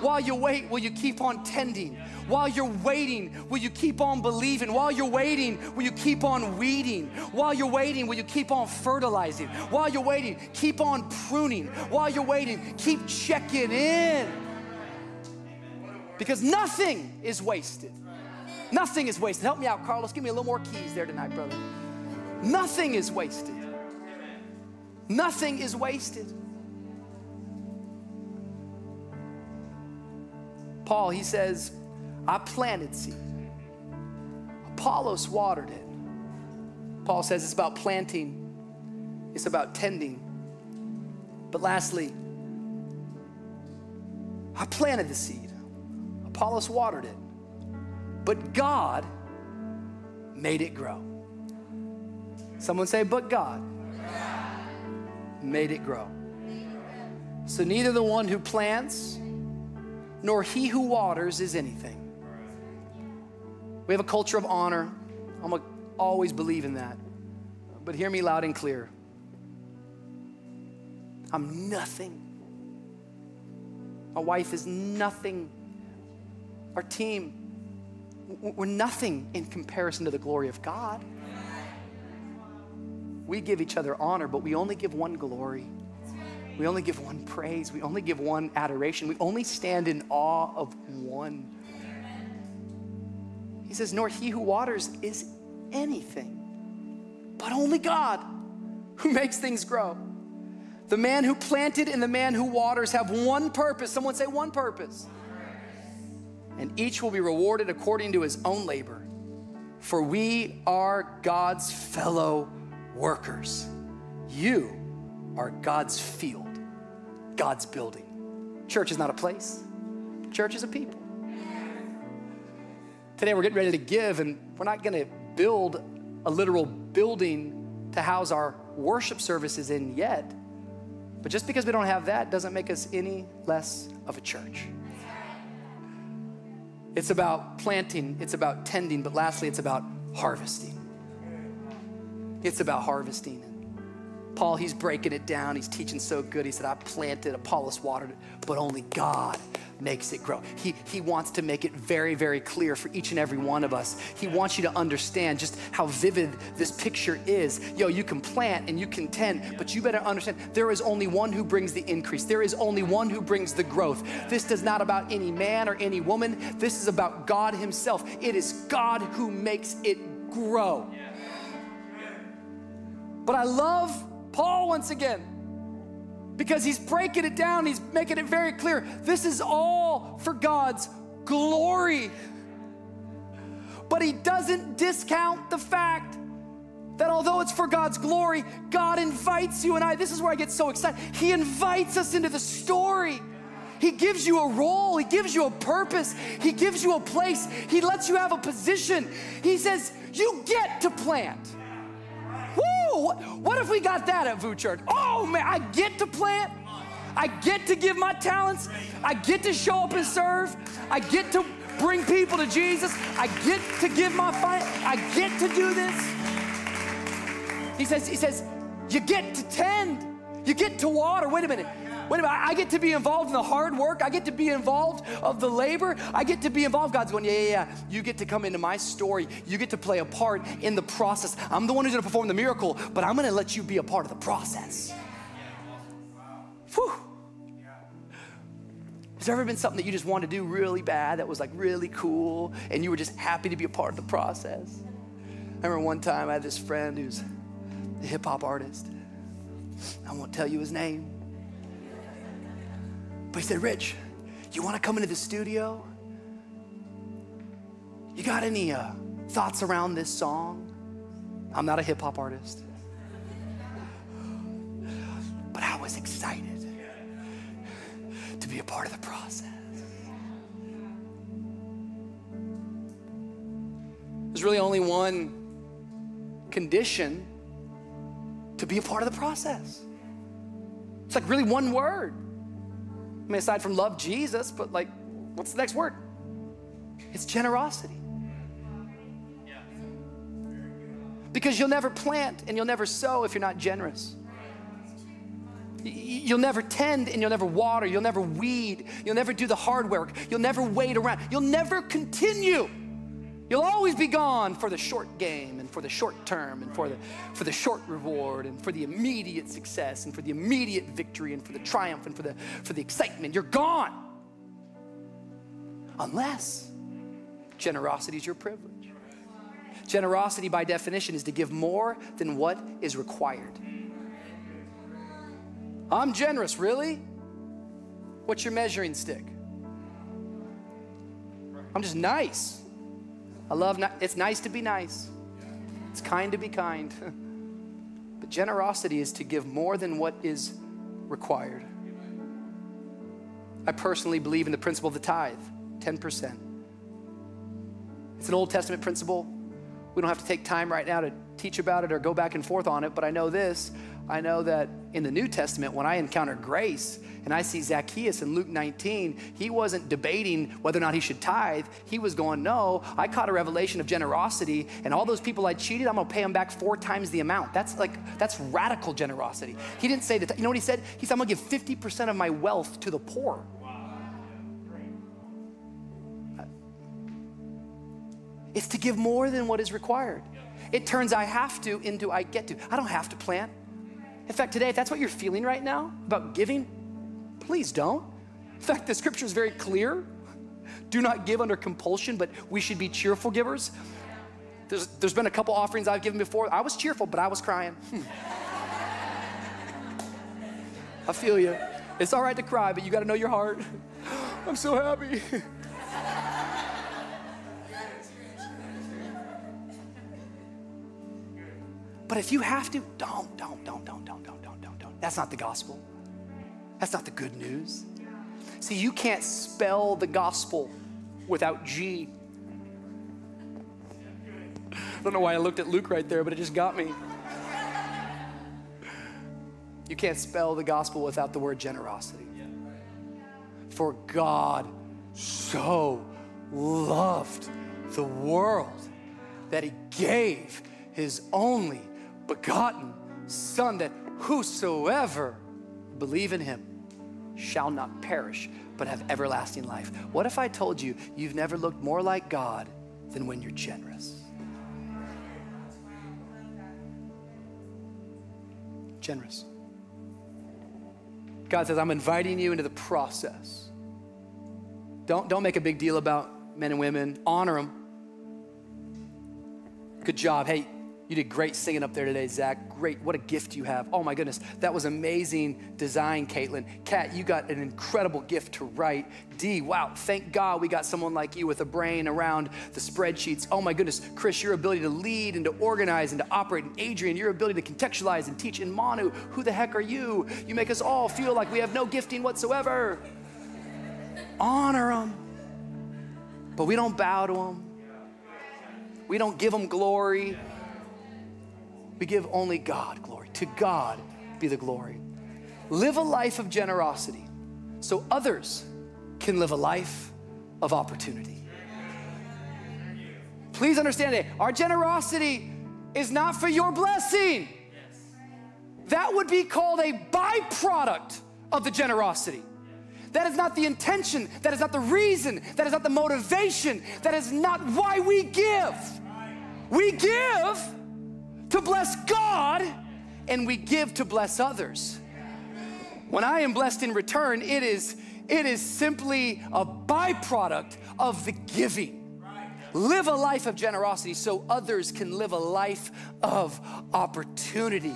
While you wait, will you keep on tending? While you're waiting, will you keep on believing? While you're waiting, will you keep on weeding? While you're waiting, will you keep on fertilizing? While you're waiting, keep on pruning. While you're waiting, keep checking in. Because nothing is wasted. Nothing is wasted. Help me out, Carlos. Give me a little more keys there tonight, brother. Nothing is wasted. Nothing is wasted. Paul, he says, I planted seed. Apollos watered it. Paul says it's about planting. It's about tending. But lastly, I planted the seed. Apollos watered it. But God made it grow. Someone say, but God made it grow. So neither the one who plants nor he who waters is anything. We have a culture of honor. I'm gonna always believe in that. But hear me loud and clear. I'm nothing. My wife is nothing. Our team, we're nothing in comparison to the glory of God. We give each other honor, but we only give one glory. We only give one praise. We only give one adoration. We only stand in awe of one. He says, nor he who waters is anything, but only God who makes things grow. The man who planted and the man who waters have one purpose. Someone say one purpose. And each will be rewarded according to his own labor. For we are God's fellow workers. You are God's field, God's building. Church is not a place. Church is a people. Today we're getting ready to give, and we're not gonna build a literal building to house our worship services in yet. But just because we don't have that doesn't make us any less of a church. It's about planting, it's about tending, but lastly, it's about harvesting. It's about harvesting. Paul, he's breaking it down. He's teaching so good. He said, I planted, Apollos watered it, but only God makes it grow. He, he wants to make it very, very clear for each and every one of us. He wants you to understand just how vivid this picture is. Yo, you can plant and you can tend, but you better understand there is only one who brings the increase. There is only one who brings the growth. This is not about any man or any woman. This is about God himself. It is God who makes it grow. But I love Paul once again, because he's breaking it down. He's making it very clear. This is all for God's glory. But he doesn't discount the fact that although it's for God's glory, God invites you and I. This is where I get so excited. He invites us into the story. He gives you a role. He gives you a purpose. He gives you a place. He lets you have a position. He says, you get to plant. Woo! What if we got that at V U Church? Oh man, I get to plant. I get to give my talents. I get to show up and serve. I get to bring people to Jesus. I get to give my fight. I get to do this. He says, he says, you get to tend. You get to water. Wait a minute. Wait a minute. I get to be involved in the hard work. I get to be involved of the labor. I get to be involved. God's going, yeah, yeah, yeah. You get to come into my story. You get to play a part in the process. I'm the one who's going to perform the miracle, but I'm going to let you be a part of the process. Whew. Has there ever been something that you just wanted to do really bad that was like really cool and you were just happy to be a part of the process? I remember one time I had this friend who's a hip hop artist. I won't tell you his name. But he said, Rich, you want to come into the studio? You got any uh, thoughts around this song? I'm not a hip hop artist. But I was excited to be a part of the process. There's really only one condition to be a part of the process. It's like really one word. I mean, aside from love Jesus, but like, what's the next word? It's generosity. Because you'll never plant and you'll never sow if you're not generous. You'll never tend and you'll never water. You'll never weed. You'll never do the hard work. You'll never wait around. You'll never continue. You'll always be gone for the short game and for the short term and for the, for the short reward and for the immediate success and for the immediate victory and for the triumph and for the, for the excitement. You're gone. Unless generosity is your privilege. Generosity, by definition, is to give more than what is required. I'm generous, really? What's your measuring stick? I'm just nice. I love, ni- it's nice to be nice. It's kind to be kind. But generosity is to give more than what is required. I personally believe in the principle of the tithe, ten percent. It's an Old Testament principle. We don't have to take time right now to teach about it or go back and forth on it, but I know this. I know that in the New Testament, when I encounter grace and I see Zacchaeus in Luke nineteen, he wasn't debating whether or not he should tithe. He was going, no, I caught a revelation of generosity, and all those people I cheated, I'm gonna pay them back four times the amount. That's like, that's radical generosity. He didn't say that. You know what he said? He said, I'm gonna give fifty percent of my wealth to the poor. It's to give more than what is required. It turns I have to into I get to. I don't have to plant. In fact, today, if that's what you're feeling right now about giving, please don't. In fact, the scripture is very clear. Do not give under compulsion, but we should be cheerful givers. There's, there's been a couple offerings I've given before. I was cheerful, but I was crying. I feel you. It's all right to cry, but you gotta know your heart. I'm so happy. But if you have to, don't, don't, don't, don't, don't, don't, don't, don't, don't. That's not the gospel. That's not the good news. See, you can't spell the gospel without G. I don't know why I looked at Luke right there, but it just got me. You can't spell the gospel without the word generosity. For God so loved the world that he gave his only begotten Son, that whosoever believe in him shall not perish, but have everlasting life. What if I told you, you've never looked more like God than when you're generous? Generous. God says, I'm inviting you into the process. Don't, don't make a big deal about men and women. Honor them. Good job. Hey, you did great singing up there today, Zach. Great. What a gift you have. Oh, my goodness. That was amazing design, Caitlin. Kat, you got an incredible gift to write. Dee, wow, thank God we got someone like you with a brain around the spreadsheets. Oh, my goodness. Chris, your ability to lead and to organize and to operate. And Adrian, your ability to contextualize and teach. And Manu, who the heck are you? You make us all feel like we have no gifting whatsoever. Honor them. But we don't bow to them. We don't give them glory. We give only God glory. To God be the glory. Live a life of generosity so others can live a life of opportunity. Please understand that our generosity is not for your blessing. That would be called a byproduct of the generosity. That is not the intention. That is not the reason. That is not the motivation. That is not why we give. We give to bless God, and we give to bless others. When I am blessed in return, it is, it is simply a byproduct of the giving. Live a life of generosity so others can live a life of opportunity.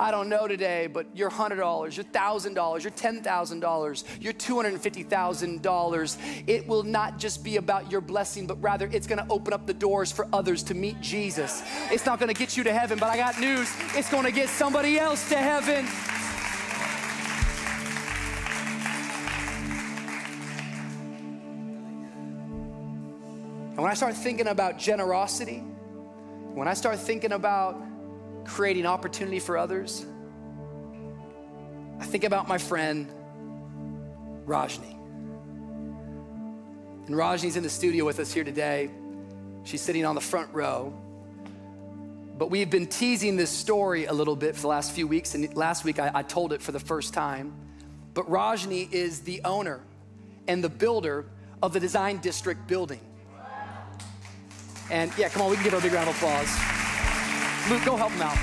I don't know today, but your one hundred dollars, your one thousand dollars, your ten thousand dollars, your two hundred fifty thousand dollars, it will not just be about your blessing, but rather it's gonna open up the doors for others to meet Jesus. It's not gonna get you to heaven, but I got news, it's gonna get somebody else to heaven. And when I start thinking about generosity, when I start thinking about creating opportunity for others, I think about my friend Rajni. And Rajni's in the studio with us here today. She's sitting on the front row. But we've been teasing this story a little bit for the last few weeks, and last week I, I told it for the first time. But Rajni is the owner and the builder of the Design District building. And yeah, come on, we can give her a big round of applause. Luke, go help him out.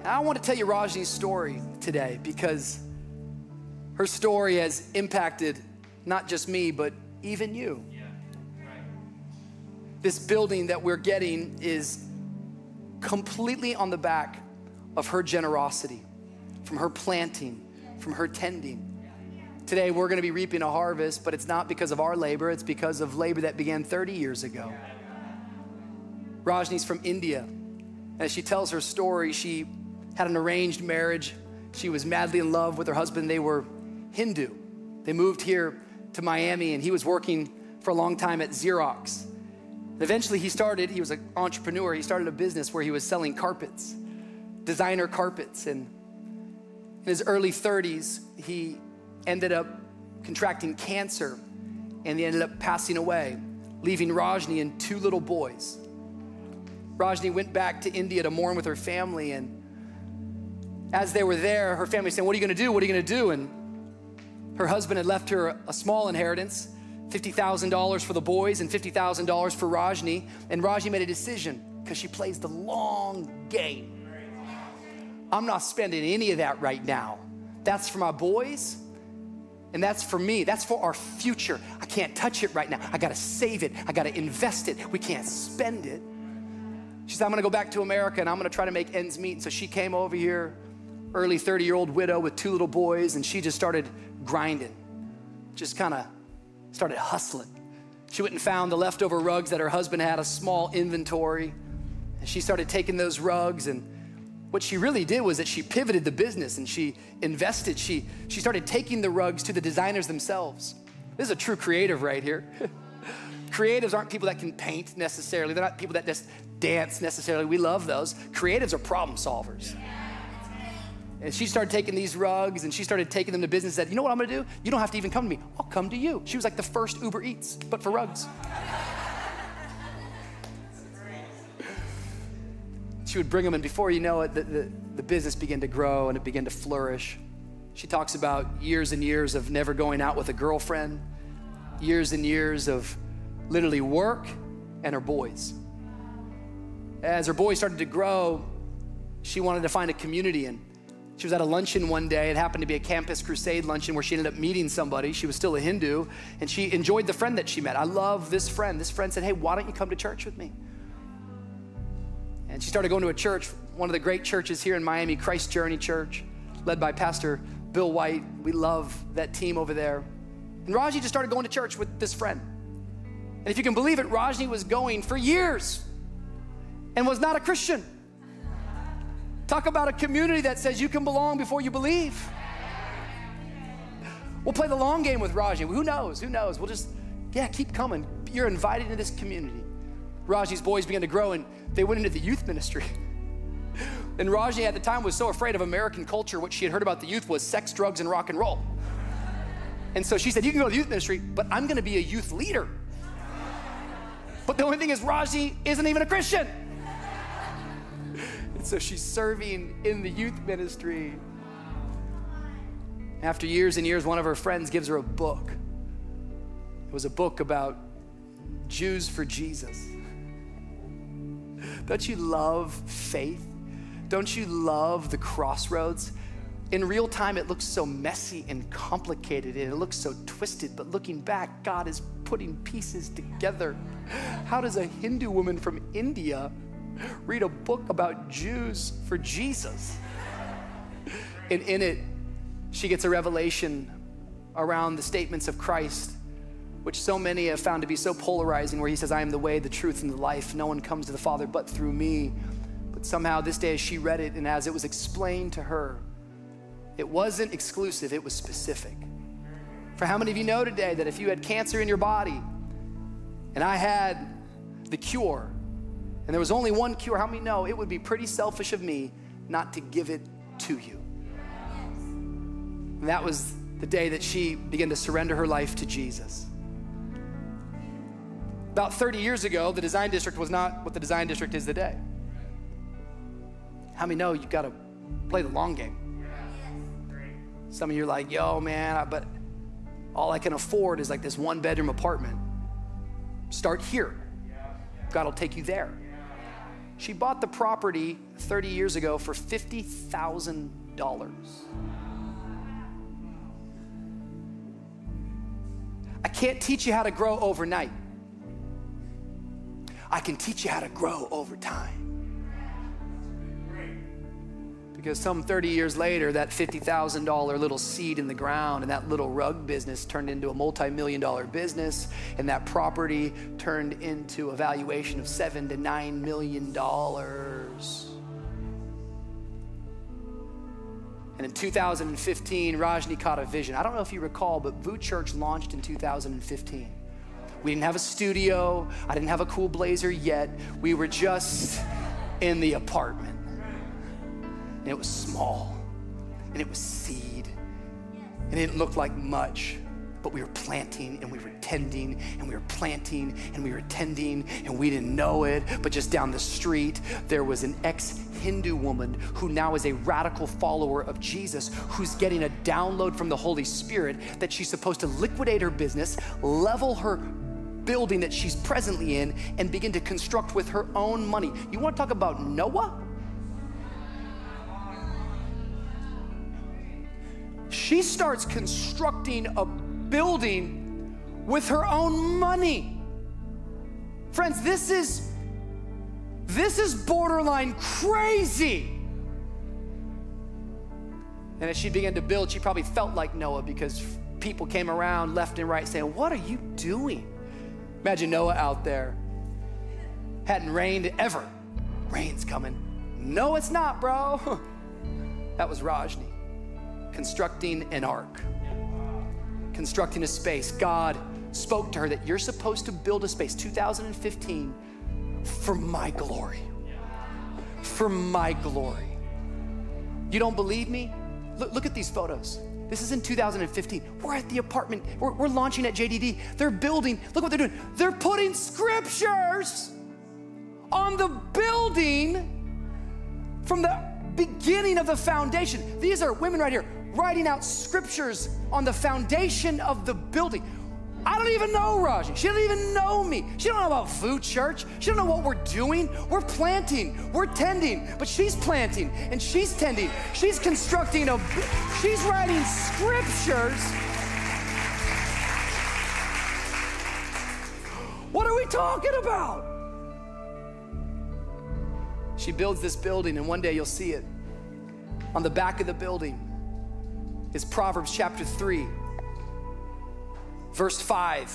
And I want to tell you Rajni's story today, because her story has impacted not just me, but even you. Yeah. Right. This building that we're getting is completely on the back of her generosity, from her planting, from her tending. Today, we're gonna be reaping a harvest, but it's not because of our labor, it's because of labor that began thirty years ago. Rajni's from India. As she tells her story, she had an arranged marriage. She was madly in love with her husband. They were Hindu. They moved here to Miami, and he was working for a long time at Xerox. And eventually he started, he was an entrepreneur, he started a business where he was selling carpets, designer carpets. And in his early thirties, he ended up contracting cancer, and he ended up passing away, leaving Rajni and two little boys. Rajni went back to India to mourn with her family, and as they were there, her family said, what are you gonna do, what are you gonna do? And her husband had left her a small inheritance, fifty thousand dollars for the boys and fifty thousand dollars for Rajni, and Rajni made a decision, because she plays the long game. I'm not spending any of that right now. That's for my boys, and that's for me. That's for our future. I can't touch it right now. I gotta save it. I gotta invest it. We can't spend it. She said, I'm gonna go back to America and I'm gonna try to make ends meet. And so she came over here, early thirty-year-old widow with two little boys, and she just started grinding. Just kinda started hustling. She went and found the leftover rugs that her husband had, a small inventory. And she started taking those rugs, and what she really did was that she pivoted the business and she invested. She, she started taking the rugs to the designers themselves. This is a true creative right here. Creatives aren't people that can paint necessarily. They're not people that just dance necessarily. We love those. Creatives are problem solvers. And she started taking these rugs and she started taking them to business and said, you know what I'm gonna do? You don't have to even come to me. I'll come to you. She was like the first Uber Eats, but for rugs. She would bring them, and before you know it, the, the, the business began to grow and it began to flourish. She talks about years and years of never going out with a girlfriend, years and years of literally work and her boys. As her boys started to grow, she wanted to find a community, and she was at a luncheon one day. It happened to be a Campus Crusade luncheon where she ended up meeting somebody. She was still a Hindu, and she enjoyed the friend that she met. I love this friend. This friend said, hey, why don't you come to church with me? And she started going to a church, one of the great churches here in Miami, Christ Journey Church, led by Pastor Bill White. We love that team over there. And Rajni just started going to church with this friend. And if you can believe it, Rajni was going for years and was not a Christian. Talk about a community that says you can belong before you believe. We'll play the long game with Rajni. Who knows? Who knows? We'll just, yeah, keep coming. You're invited into this community. Rajni's boys began to grow, and they went into the youth ministry. And Rajni at the time was so afraid of American culture. What she had heard about the youth was sex, drugs, and rock and roll. And so she said, you can go to the youth ministry, but I'm gonna be a youth leader. But the only thing is Rajni isn't even a Christian. And so she's serving in the youth ministry. After years and years, one of her friends gives her a book. It was a book about Jews for Jesus. Don't you love faith? Don't you love the crossroads? In real time, it looks so messy and complicated, and it looks so twisted, but looking back, God is putting pieces together. How does a Hindu woman from India read a book about Jews for Jesus? And in it, she gets a revelation around the statements of Christ, which so many have found to be so polarizing, where he says, I am the way, the truth, and the life. No one comes to the Father but through me. But somehow this day, as she read it and as it was explained to her, it wasn't exclusive, it was specific. For how many of you know today that if you had cancer in your body and I had the cure and there was only one cure, how many know it would be pretty selfish of me not to give it to you? And that was the day that she began to surrender her life to Jesus. About thirty years ago, the design district was not what the design district is today. How many know you've got to play the long game? Some of you are like, yo, man, but all I can afford is like this one bedroom apartment. Start here. God will take you there. She bought the property thirty years ago for fifty thousand dollars. I can't teach you how to grow overnight. I can teach you how to grow over time. Because some thirty years later, that fifty thousand dollar little seed in the ground and that little rug business turned into a multi-million dollar business, and that property turned into a valuation of seven to nine million dollars. And in two thousand fifteen, Rajni caught a vision. I don't know if you recall, but Vue Church launched in two thousand fifteen. We didn't have a studio. I didn't have a cool blazer yet. We were just in the apartment. And it was small, and it was seed, and it didn't look like much, but we were planting, and we were tending, and we were planting, and we were tending, and we didn't know it, but just down the street, there was an ex-Hindu woman who now is a radical follower of Jesus, who's getting a download from the Holy Spirit that she's supposed to liquidate her business, level her building that she's presently in, and begin to construct with her own money. You want to talk about Noah? She starts constructing a building with her own money. Friends, this is, this is borderline crazy. And as she began to build, she probably felt like Noah, because people came around left and right saying, what are you doing? Imagine Noah out there. Hadn't rained ever. Rain's coming. No, it's not, bro. That was Rajni. Constructing an ark, constructing a space. God spoke to her that you're supposed to build a space, two thousand fifteen, for my glory, for my glory. You don't believe me? Look, look at these photos. This is in two thousand fifteen. We're at the apartment. We're, we're launching at J D D. They're building. Look what they're doing. They're putting scriptures on the building from the beginning of the foundation. These are women right here, writing out scriptures on the foundation of the building. I don't even know Rajni. She doesn't even know me. She don't know about Vue Church. She don't know what we're doing. We're planting, we're tending, but she's planting and she's tending. She's constructing a, she's writing scriptures. What are we talking about? She builds this building, and one day you'll see it. On the back of the building is Proverbs chapter three, verse five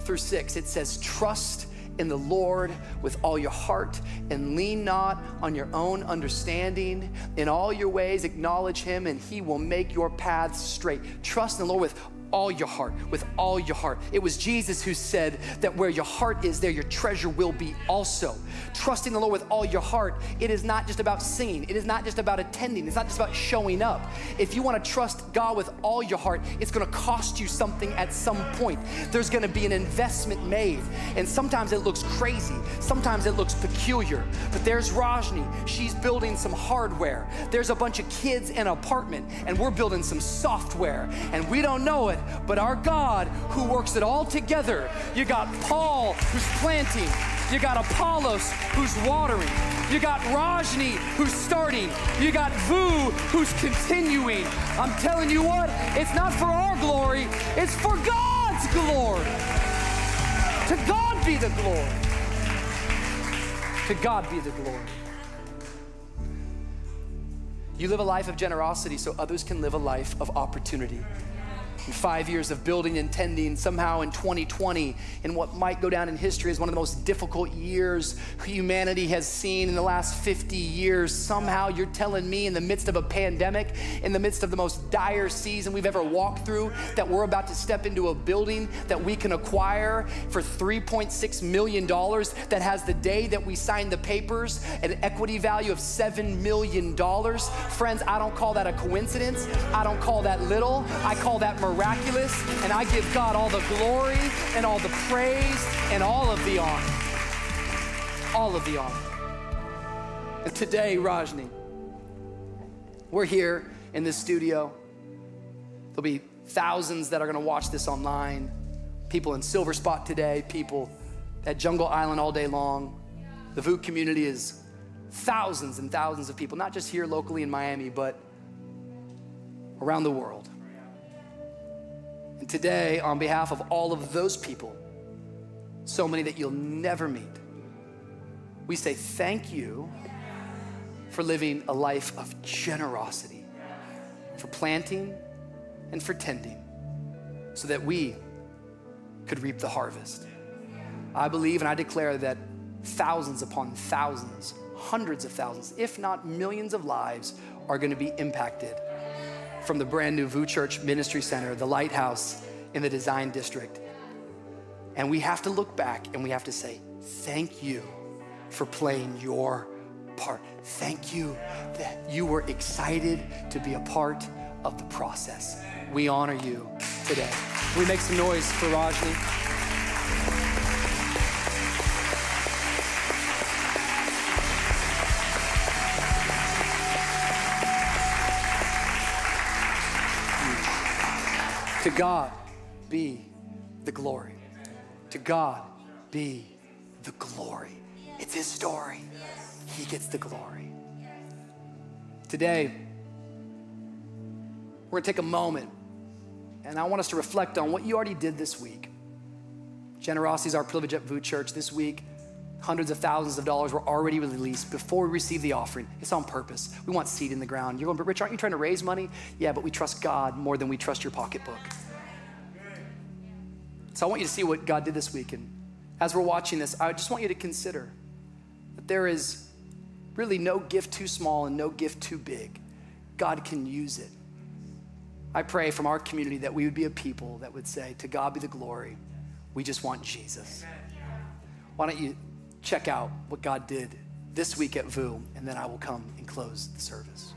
through six. It says, trust in the Lord with all your heart and lean not on your own understanding. In all your ways acknowledge him, and he will make your paths straight. Trust in the Lord with all your heart, with all your heart. It was Jesus who said that where your heart is, there your treasure will be also. Trusting the Lord with all your heart, it is not just about singing. It is not just about attending. It's not just about showing up. If you want to trust God with all your heart, it's going to cost you something at some point. There's going to be an investment made. And sometimes it looks crazy. Sometimes it looks peculiar. But there's Rajni. She's building some hardware. There's a bunch of kids in an apartment, and we're building some software. And we don't know it, but our God who works it all together. You got Paul who's planting. You got Apollos who's watering. You got Rajni who's starting. You got Vu who's continuing. I'm telling you what, it's not for our glory, it's for God's glory. To God be the glory. To God be the glory. You live a life of generosity so others can live a life of opportunity. and five years of building and tending, somehow in twenty twenty, in what might go down in history as one of the most difficult years humanity has seen in the last fifty years, somehow you're telling me in the midst of a pandemic, in the midst of the most dire season we've ever walked through, that we're about to step into a building that we can acquire for three point six million dollars, that has, the day that we sign the papers, an equity value of seven million dollars. Friends, I don't call that a coincidence. I don't call that little. I call that miraculous. And I give God all the glory and all the praise and all of the honor. All of the honor. And today, Rajni, we're here in this studio. There'll be thousands that are gonna watch this online. People in Silver Spot today, people at Jungle Island all day long. The V O O C community is thousands and thousands of people, not just here locally in Miami, but around the world. And today, on behalf of all of those people, so many that you'll never meet, we say thank you for living a life of generosity, for planting and for tending, so that we could reap the harvest. I believe and I declare that thousands upon thousands, hundreds of thousands, if not millions of lives are gonna be impacted from the brand new V O O C Church Ministry Center, the Lighthouse in the Design District. And we have to look back and we have to say, thank you for playing your part. Thank you that you were excited to be a part of the process. We honor you today. Can we make some noise for Rajni? To God be the glory. To God be the glory. It's his story. He gets the glory. Today, we're gonna take a moment and I want us to reflect on what you already did this week. Generosity is our privilege at V O O C Church. This week, hundreds of thousands of dollars were already released before we receive the offering. It's on purpose. We want seed in the ground. You're going, but Rich, aren't you trying to raise money? Yeah, but we trust God more than we trust your pocketbook. So I want you to see what God did this week. And as we're watching this, I just want you to consider that there is really no gift too small and no gift too big. God can use it. I pray from our community that we would be a people that would say, to God be the glory. We just want Jesus. Why don't you check out what God did this week at V O O C, and then I will come and close the service.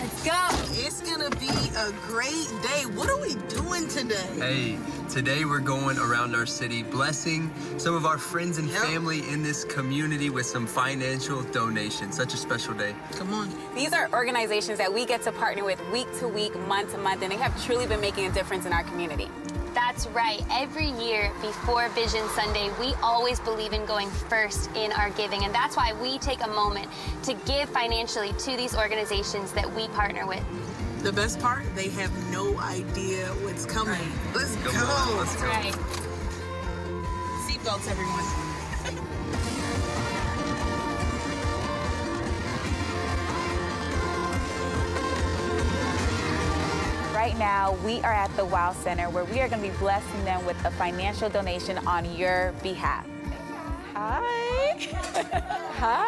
Let's go. It's gonna be a great day. What are we doing today? Hey, today we're going around our city, blessing some of our friends and yep. family in this community with some financial donations. Such a special day. Come on. These are organizations that we get to partner with week to week, month to month, and they have truly been making a difference in our community. That's right. Every year before Vision Sunday, we always believe in going first in our giving. And that's why we take a moment to give financially to these organizations that we partner with. The best part, they have no idea what's coming. Right. Let's go. go. Let's go. Right. Seatbelts, everyone. Right now, we are at the WOW Center where we are going to be blessing them with a financial donation on your behalf. Hi. Hi.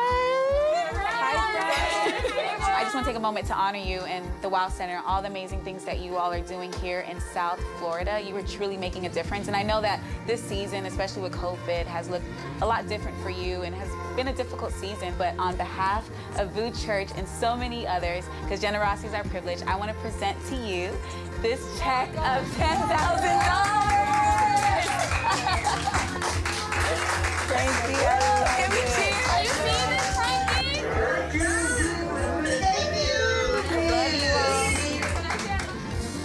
Hi, friends. I just want to take a moment to honor you and the WOW Center, all the amazing things that you all are doing here in South Florida. You are truly making a difference. And I know that this season, especially with COVID, has looked a lot different for you and has been a difficult season. But on behalf of V O O C Church and so many others, because generosity is our privilege, I want to present to you this check of ten thousand dollars. Frankie, I love you. Can we cheer? Are you seeing this, Frankie?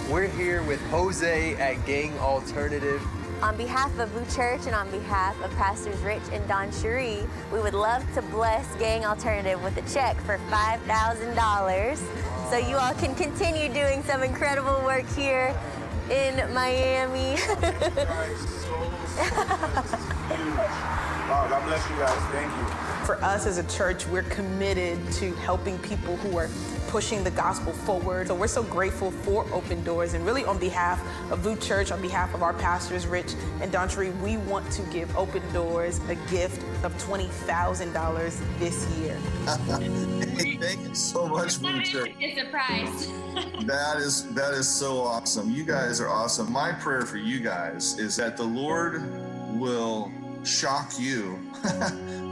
We're here with Jose at Gang Alternative. On behalf of V O O C Church and on behalf of Pastors Rich and Don Cherie, we would love to bless Gang Alternative with a check for five thousand dollars. So you all can continue doing some incredible work here in Miami. God bless you guys. Thank you. For us as a church, we're committed to helping people who are pushing the gospel forward. So we're so grateful for Open Doors, and really on behalf of Blue Church, on behalf of our pastors, Rich and Dontry, we want to give Open Doors a gift of twenty thousand dollars this year. Hey, thank you so much, Blue Church. It's a prize. That is, that is so awesome. You guys are awesome. My prayer for you guys is that the Lord will shock you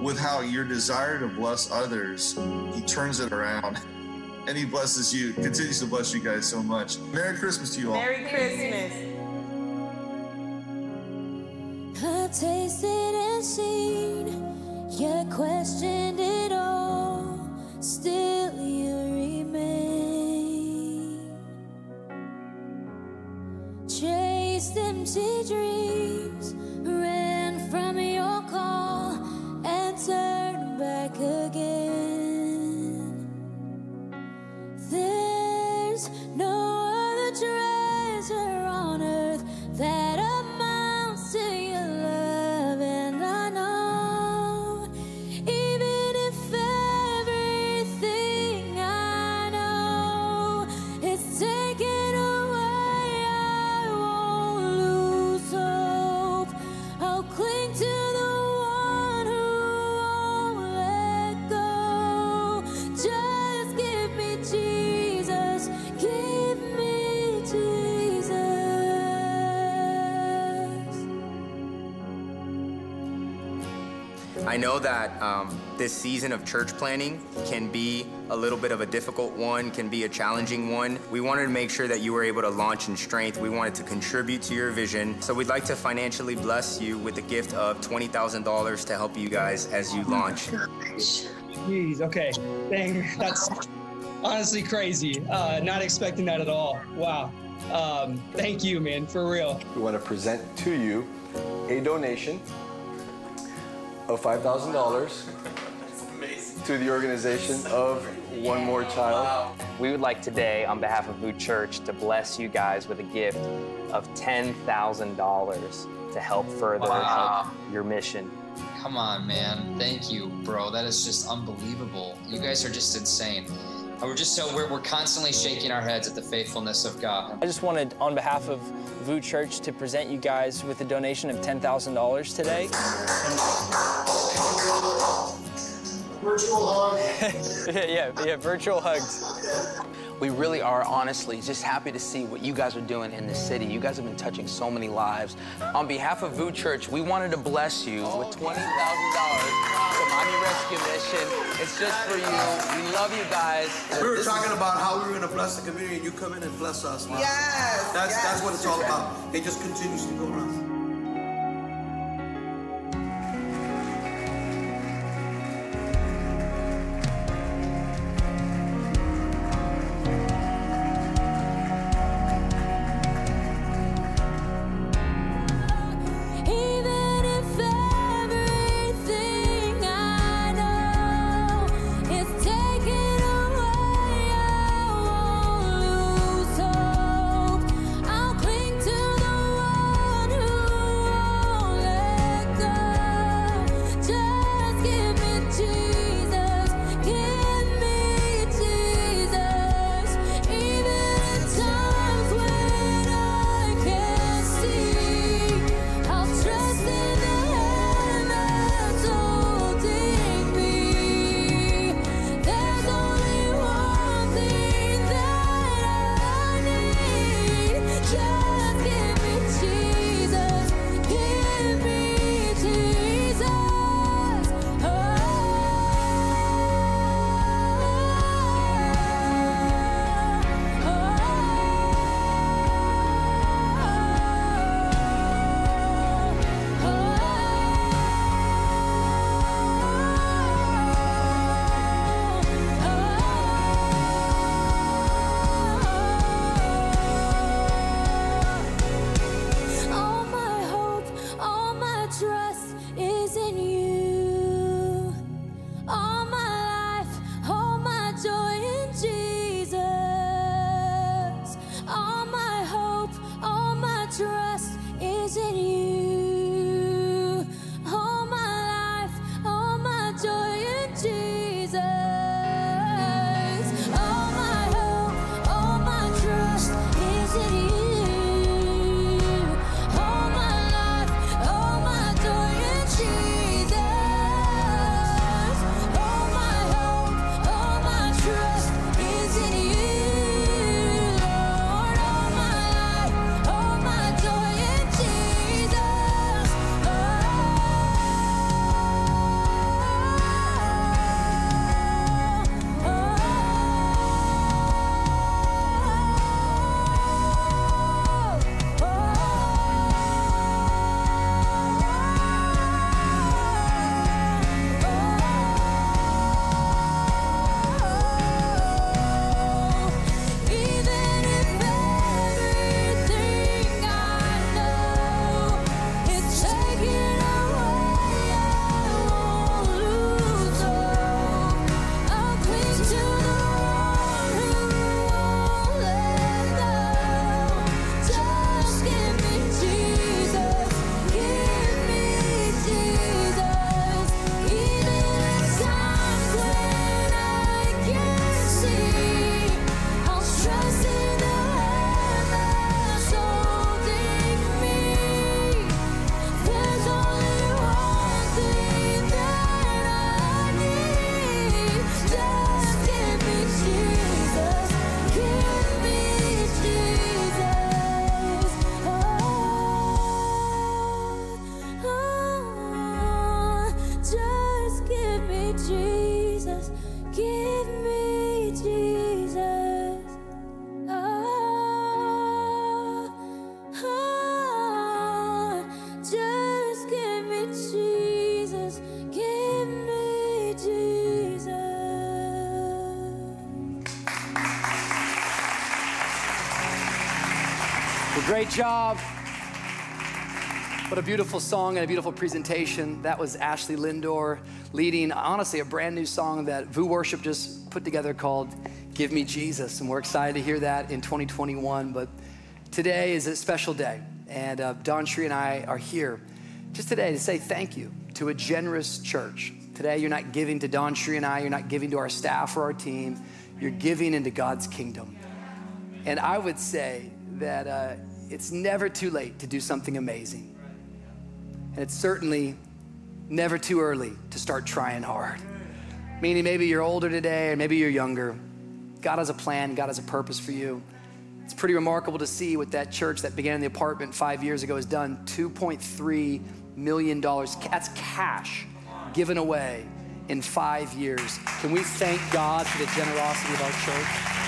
with how your desire to bless others, He turns it around. And He blesses you, continues to bless you guys so much. Merry Christmas to you all. Merry Christmas. I've tasted and seen, yet questioned it all. Still you remain. Chased empty dreams, ran from your call, and turned back again. I know that um, this season of church planning can be a little bit of a difficult one, can be a challenging one. We wanted to make sure that you were able to launch in strength. We wanted to contribute to your vision. So we'd like to financially bless you with a gift of twenty thousand dollars to help you guys as you launch. Jeez, okay. Dang, that's honestly crazy. Uh, not expecting that at all. Wow. Um, thank you, man, for real. We want to present to you a donation of five thousand dollars to the organization so of yeah. One More Child. Wow. We would like today, on behalf of Blue Church, to bless you guys with a gift of ten thousand dollars to help further wow. help your mission. Come on, man. Thank you, bro. That is just unbelievable. You guys are just insane. We're just so, we're, we're constantly shaking our heads at the faithfulness of God. I just wanted, on behalf of Blue Church, to present you guys with a donation of ten thousand dollars today. Virtual hugs. yeah, yeah, yeah, virtual hugs. We really are honestly just happy to see what you guys are doing in this city. You guys have been touching so many lives. On behalf of Blue Church, we wanted to bless you oh, with twenty thousand dollars to Mommy Rescue Mission. It's just for you. We love you guys. We were talking about how we were going to bless the community, and you come in and bless us. Mom. Yes. That's, yes. that's what it's all about. It just continues to go around. Who Well, great job. What a beautiful song and a beautiful presentation. That was Ashley Lindor leading, honestly, a brand new song that Voo Worship just put together called Give Me Jesus. And we're excited to hear that in twenty twenty-one. But today is a special day. And uh, Don Shree and I are here just today to say thank you to a generous church. Today, you're not giving to Don Shree and I. You're not giving to our staff or our team. You're giving into God's kingdom. And I would say that uh, it's never too late to do something amazing. And it's certainly never too early to start trying hard. Meaning maybe you're older today or maybe you're younger. God has a plan. God has a purpose for you. It's pretty remarkable to see what that church that began in the apartment five years ago has done. two point three million dollars. That's cash given away in five years. Can we thank God for the generosity of our church?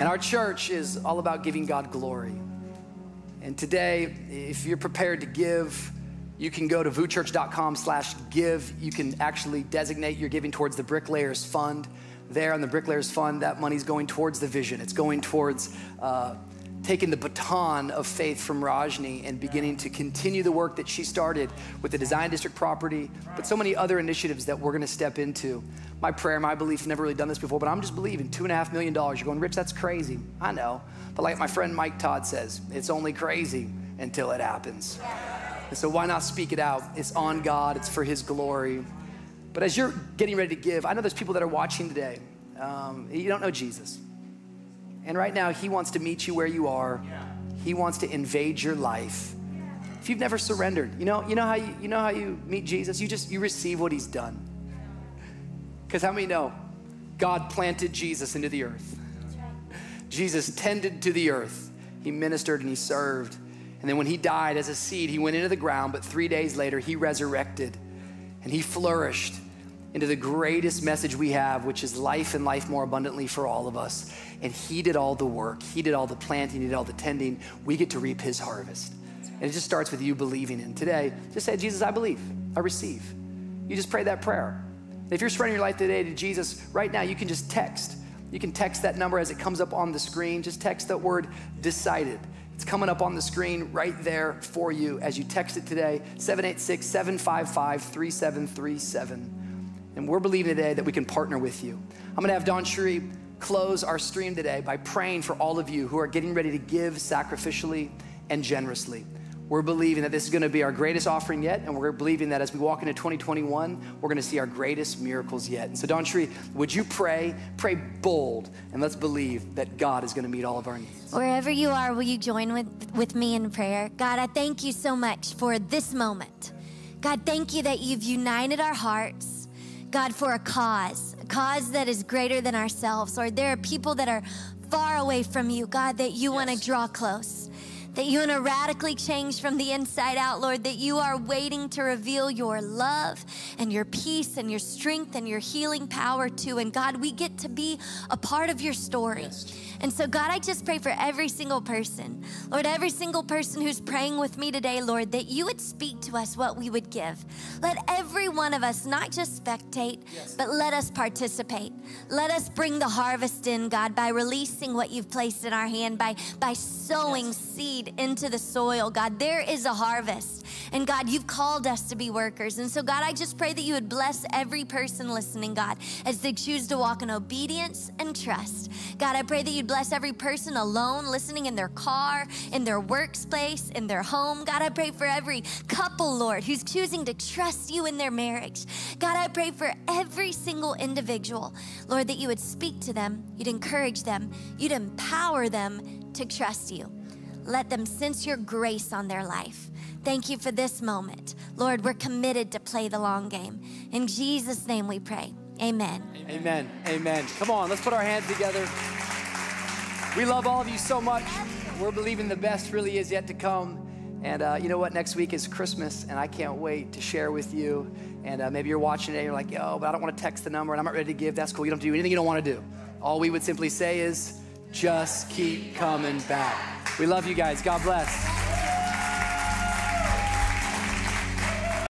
And our church is all about giving God glory. And today, if you're prepared to give, you can go to voo church dot com slash give. You can actually designate your giving towards the Bricklayers Fund. There on the Bricklayers Fund, that money's going towards the vision. It's going towards uh, taking the baton of faith from Rajni and beginning to continue the work that she started with the Design District property, but so many other initiatives that we're gonna step into. My prayer, my belief, never really done this before, but I'm just believing two and a half million dollars. You're going, Rich, that's crazy. I know, but like my friend Mike Todd says, it's only crazy until it happens. And so why not speak it out? It's on God, it's for his glory. But as you're getting ready to give, I know there's people that are watching today. Um, you don't know Jesus. And right now, he wants to meet you where you are. Yeah. He wants to invade your life. Yeah. If you've never surrendered, you know, you know how you, you know how you meet Jesus? You just, you receive what he's done. Because how many know? God planted Jesus into the earth. That's right. Jesus tended to the earth. He ministered and he served. And then when he died as a seed, he went into the ground, but three days later, he resurrected and he flourished into the greatest message we have, which is life and life more abundantly for all of us. And he did all the work. He did all the planting, he did all the tending. We get to reap his harvest. And it just starts with you believing in. Today, just say, Jesus, I believe, I receive. You just pray that prayer. And if you're surrendering your life today to Jesus, right now, you can just text. You can text that number as it comes up on the screen. Just text that word, decided. It's coming up on the screen right there for you as you text it today, seven eight six, seven five five, three seven three seven. And we're believing today that we can partner with you. I'm gonna have Don Shree close our stream today by praying for all of you who are getting ready to give sacrificially and generously. We're believing that this is gonna be our greatest offering yet, and we're believing that as we walk into twenty twenty-one, we're gonna see our greatest miracles yet. And so Don Shree, would you pray? Pray bold, and let's believe that God is gonna meet all of our needs. Wherever you are, will you join with, with me in prayer? God, I thank you so much for this moment. God, thank you that you've united our hearts, God, for a cause, a cause that is greater than ourselves. Lord, there are people that are far away from you, God, that you yes. want to draw close, that you want to radically change from the inside out, Lord, that you are waiting to reveal your love and your peace and your strength and your healing power too. And God, we get to be a part of your story. Yes. And so God, I just pray for every single person, Lord, every single person who's praying with me today, Lord, that you would speak to us what we would give. Let every one of us not just spectate, yes. but let us participate. Let us bring the harvest in, God, by releasing what you've placed in our hand, by, by sowing yes. seed into the soil. God, there is a harvest. And God, you've called us to be workers. And so God, I just pray that you would bless every person listening, God, as they choose to walk in obedience and trust. God, I pray that you bless every person alone, listening in their car, in their workspace, in their home. God, I pray for every couple, Lord, who's choosing to trust you in their marriage. God, I pray for every single individual, Lord, that you would speak to them, you'd encourage them, you'd empower them to trust you. Let them sense your grace on their life. Thank you for this moment. Lord, we're committed to play the long game. In Jesus' name we pray, amen. Amen, amen. Come on, let's put our hands together. We love all of you so much. We're believing the best really is yet to come. And uh, you know what? Next week is Christmas, and I can't wait to share with you. And uh, maybe you're watching today, you're like, yo, but I don't want to text the number, and I'm not ready to give. That's cool. You don't have to do anything you don't want to do. All we would simply say is, just keep coming back. We love you guys. God bless.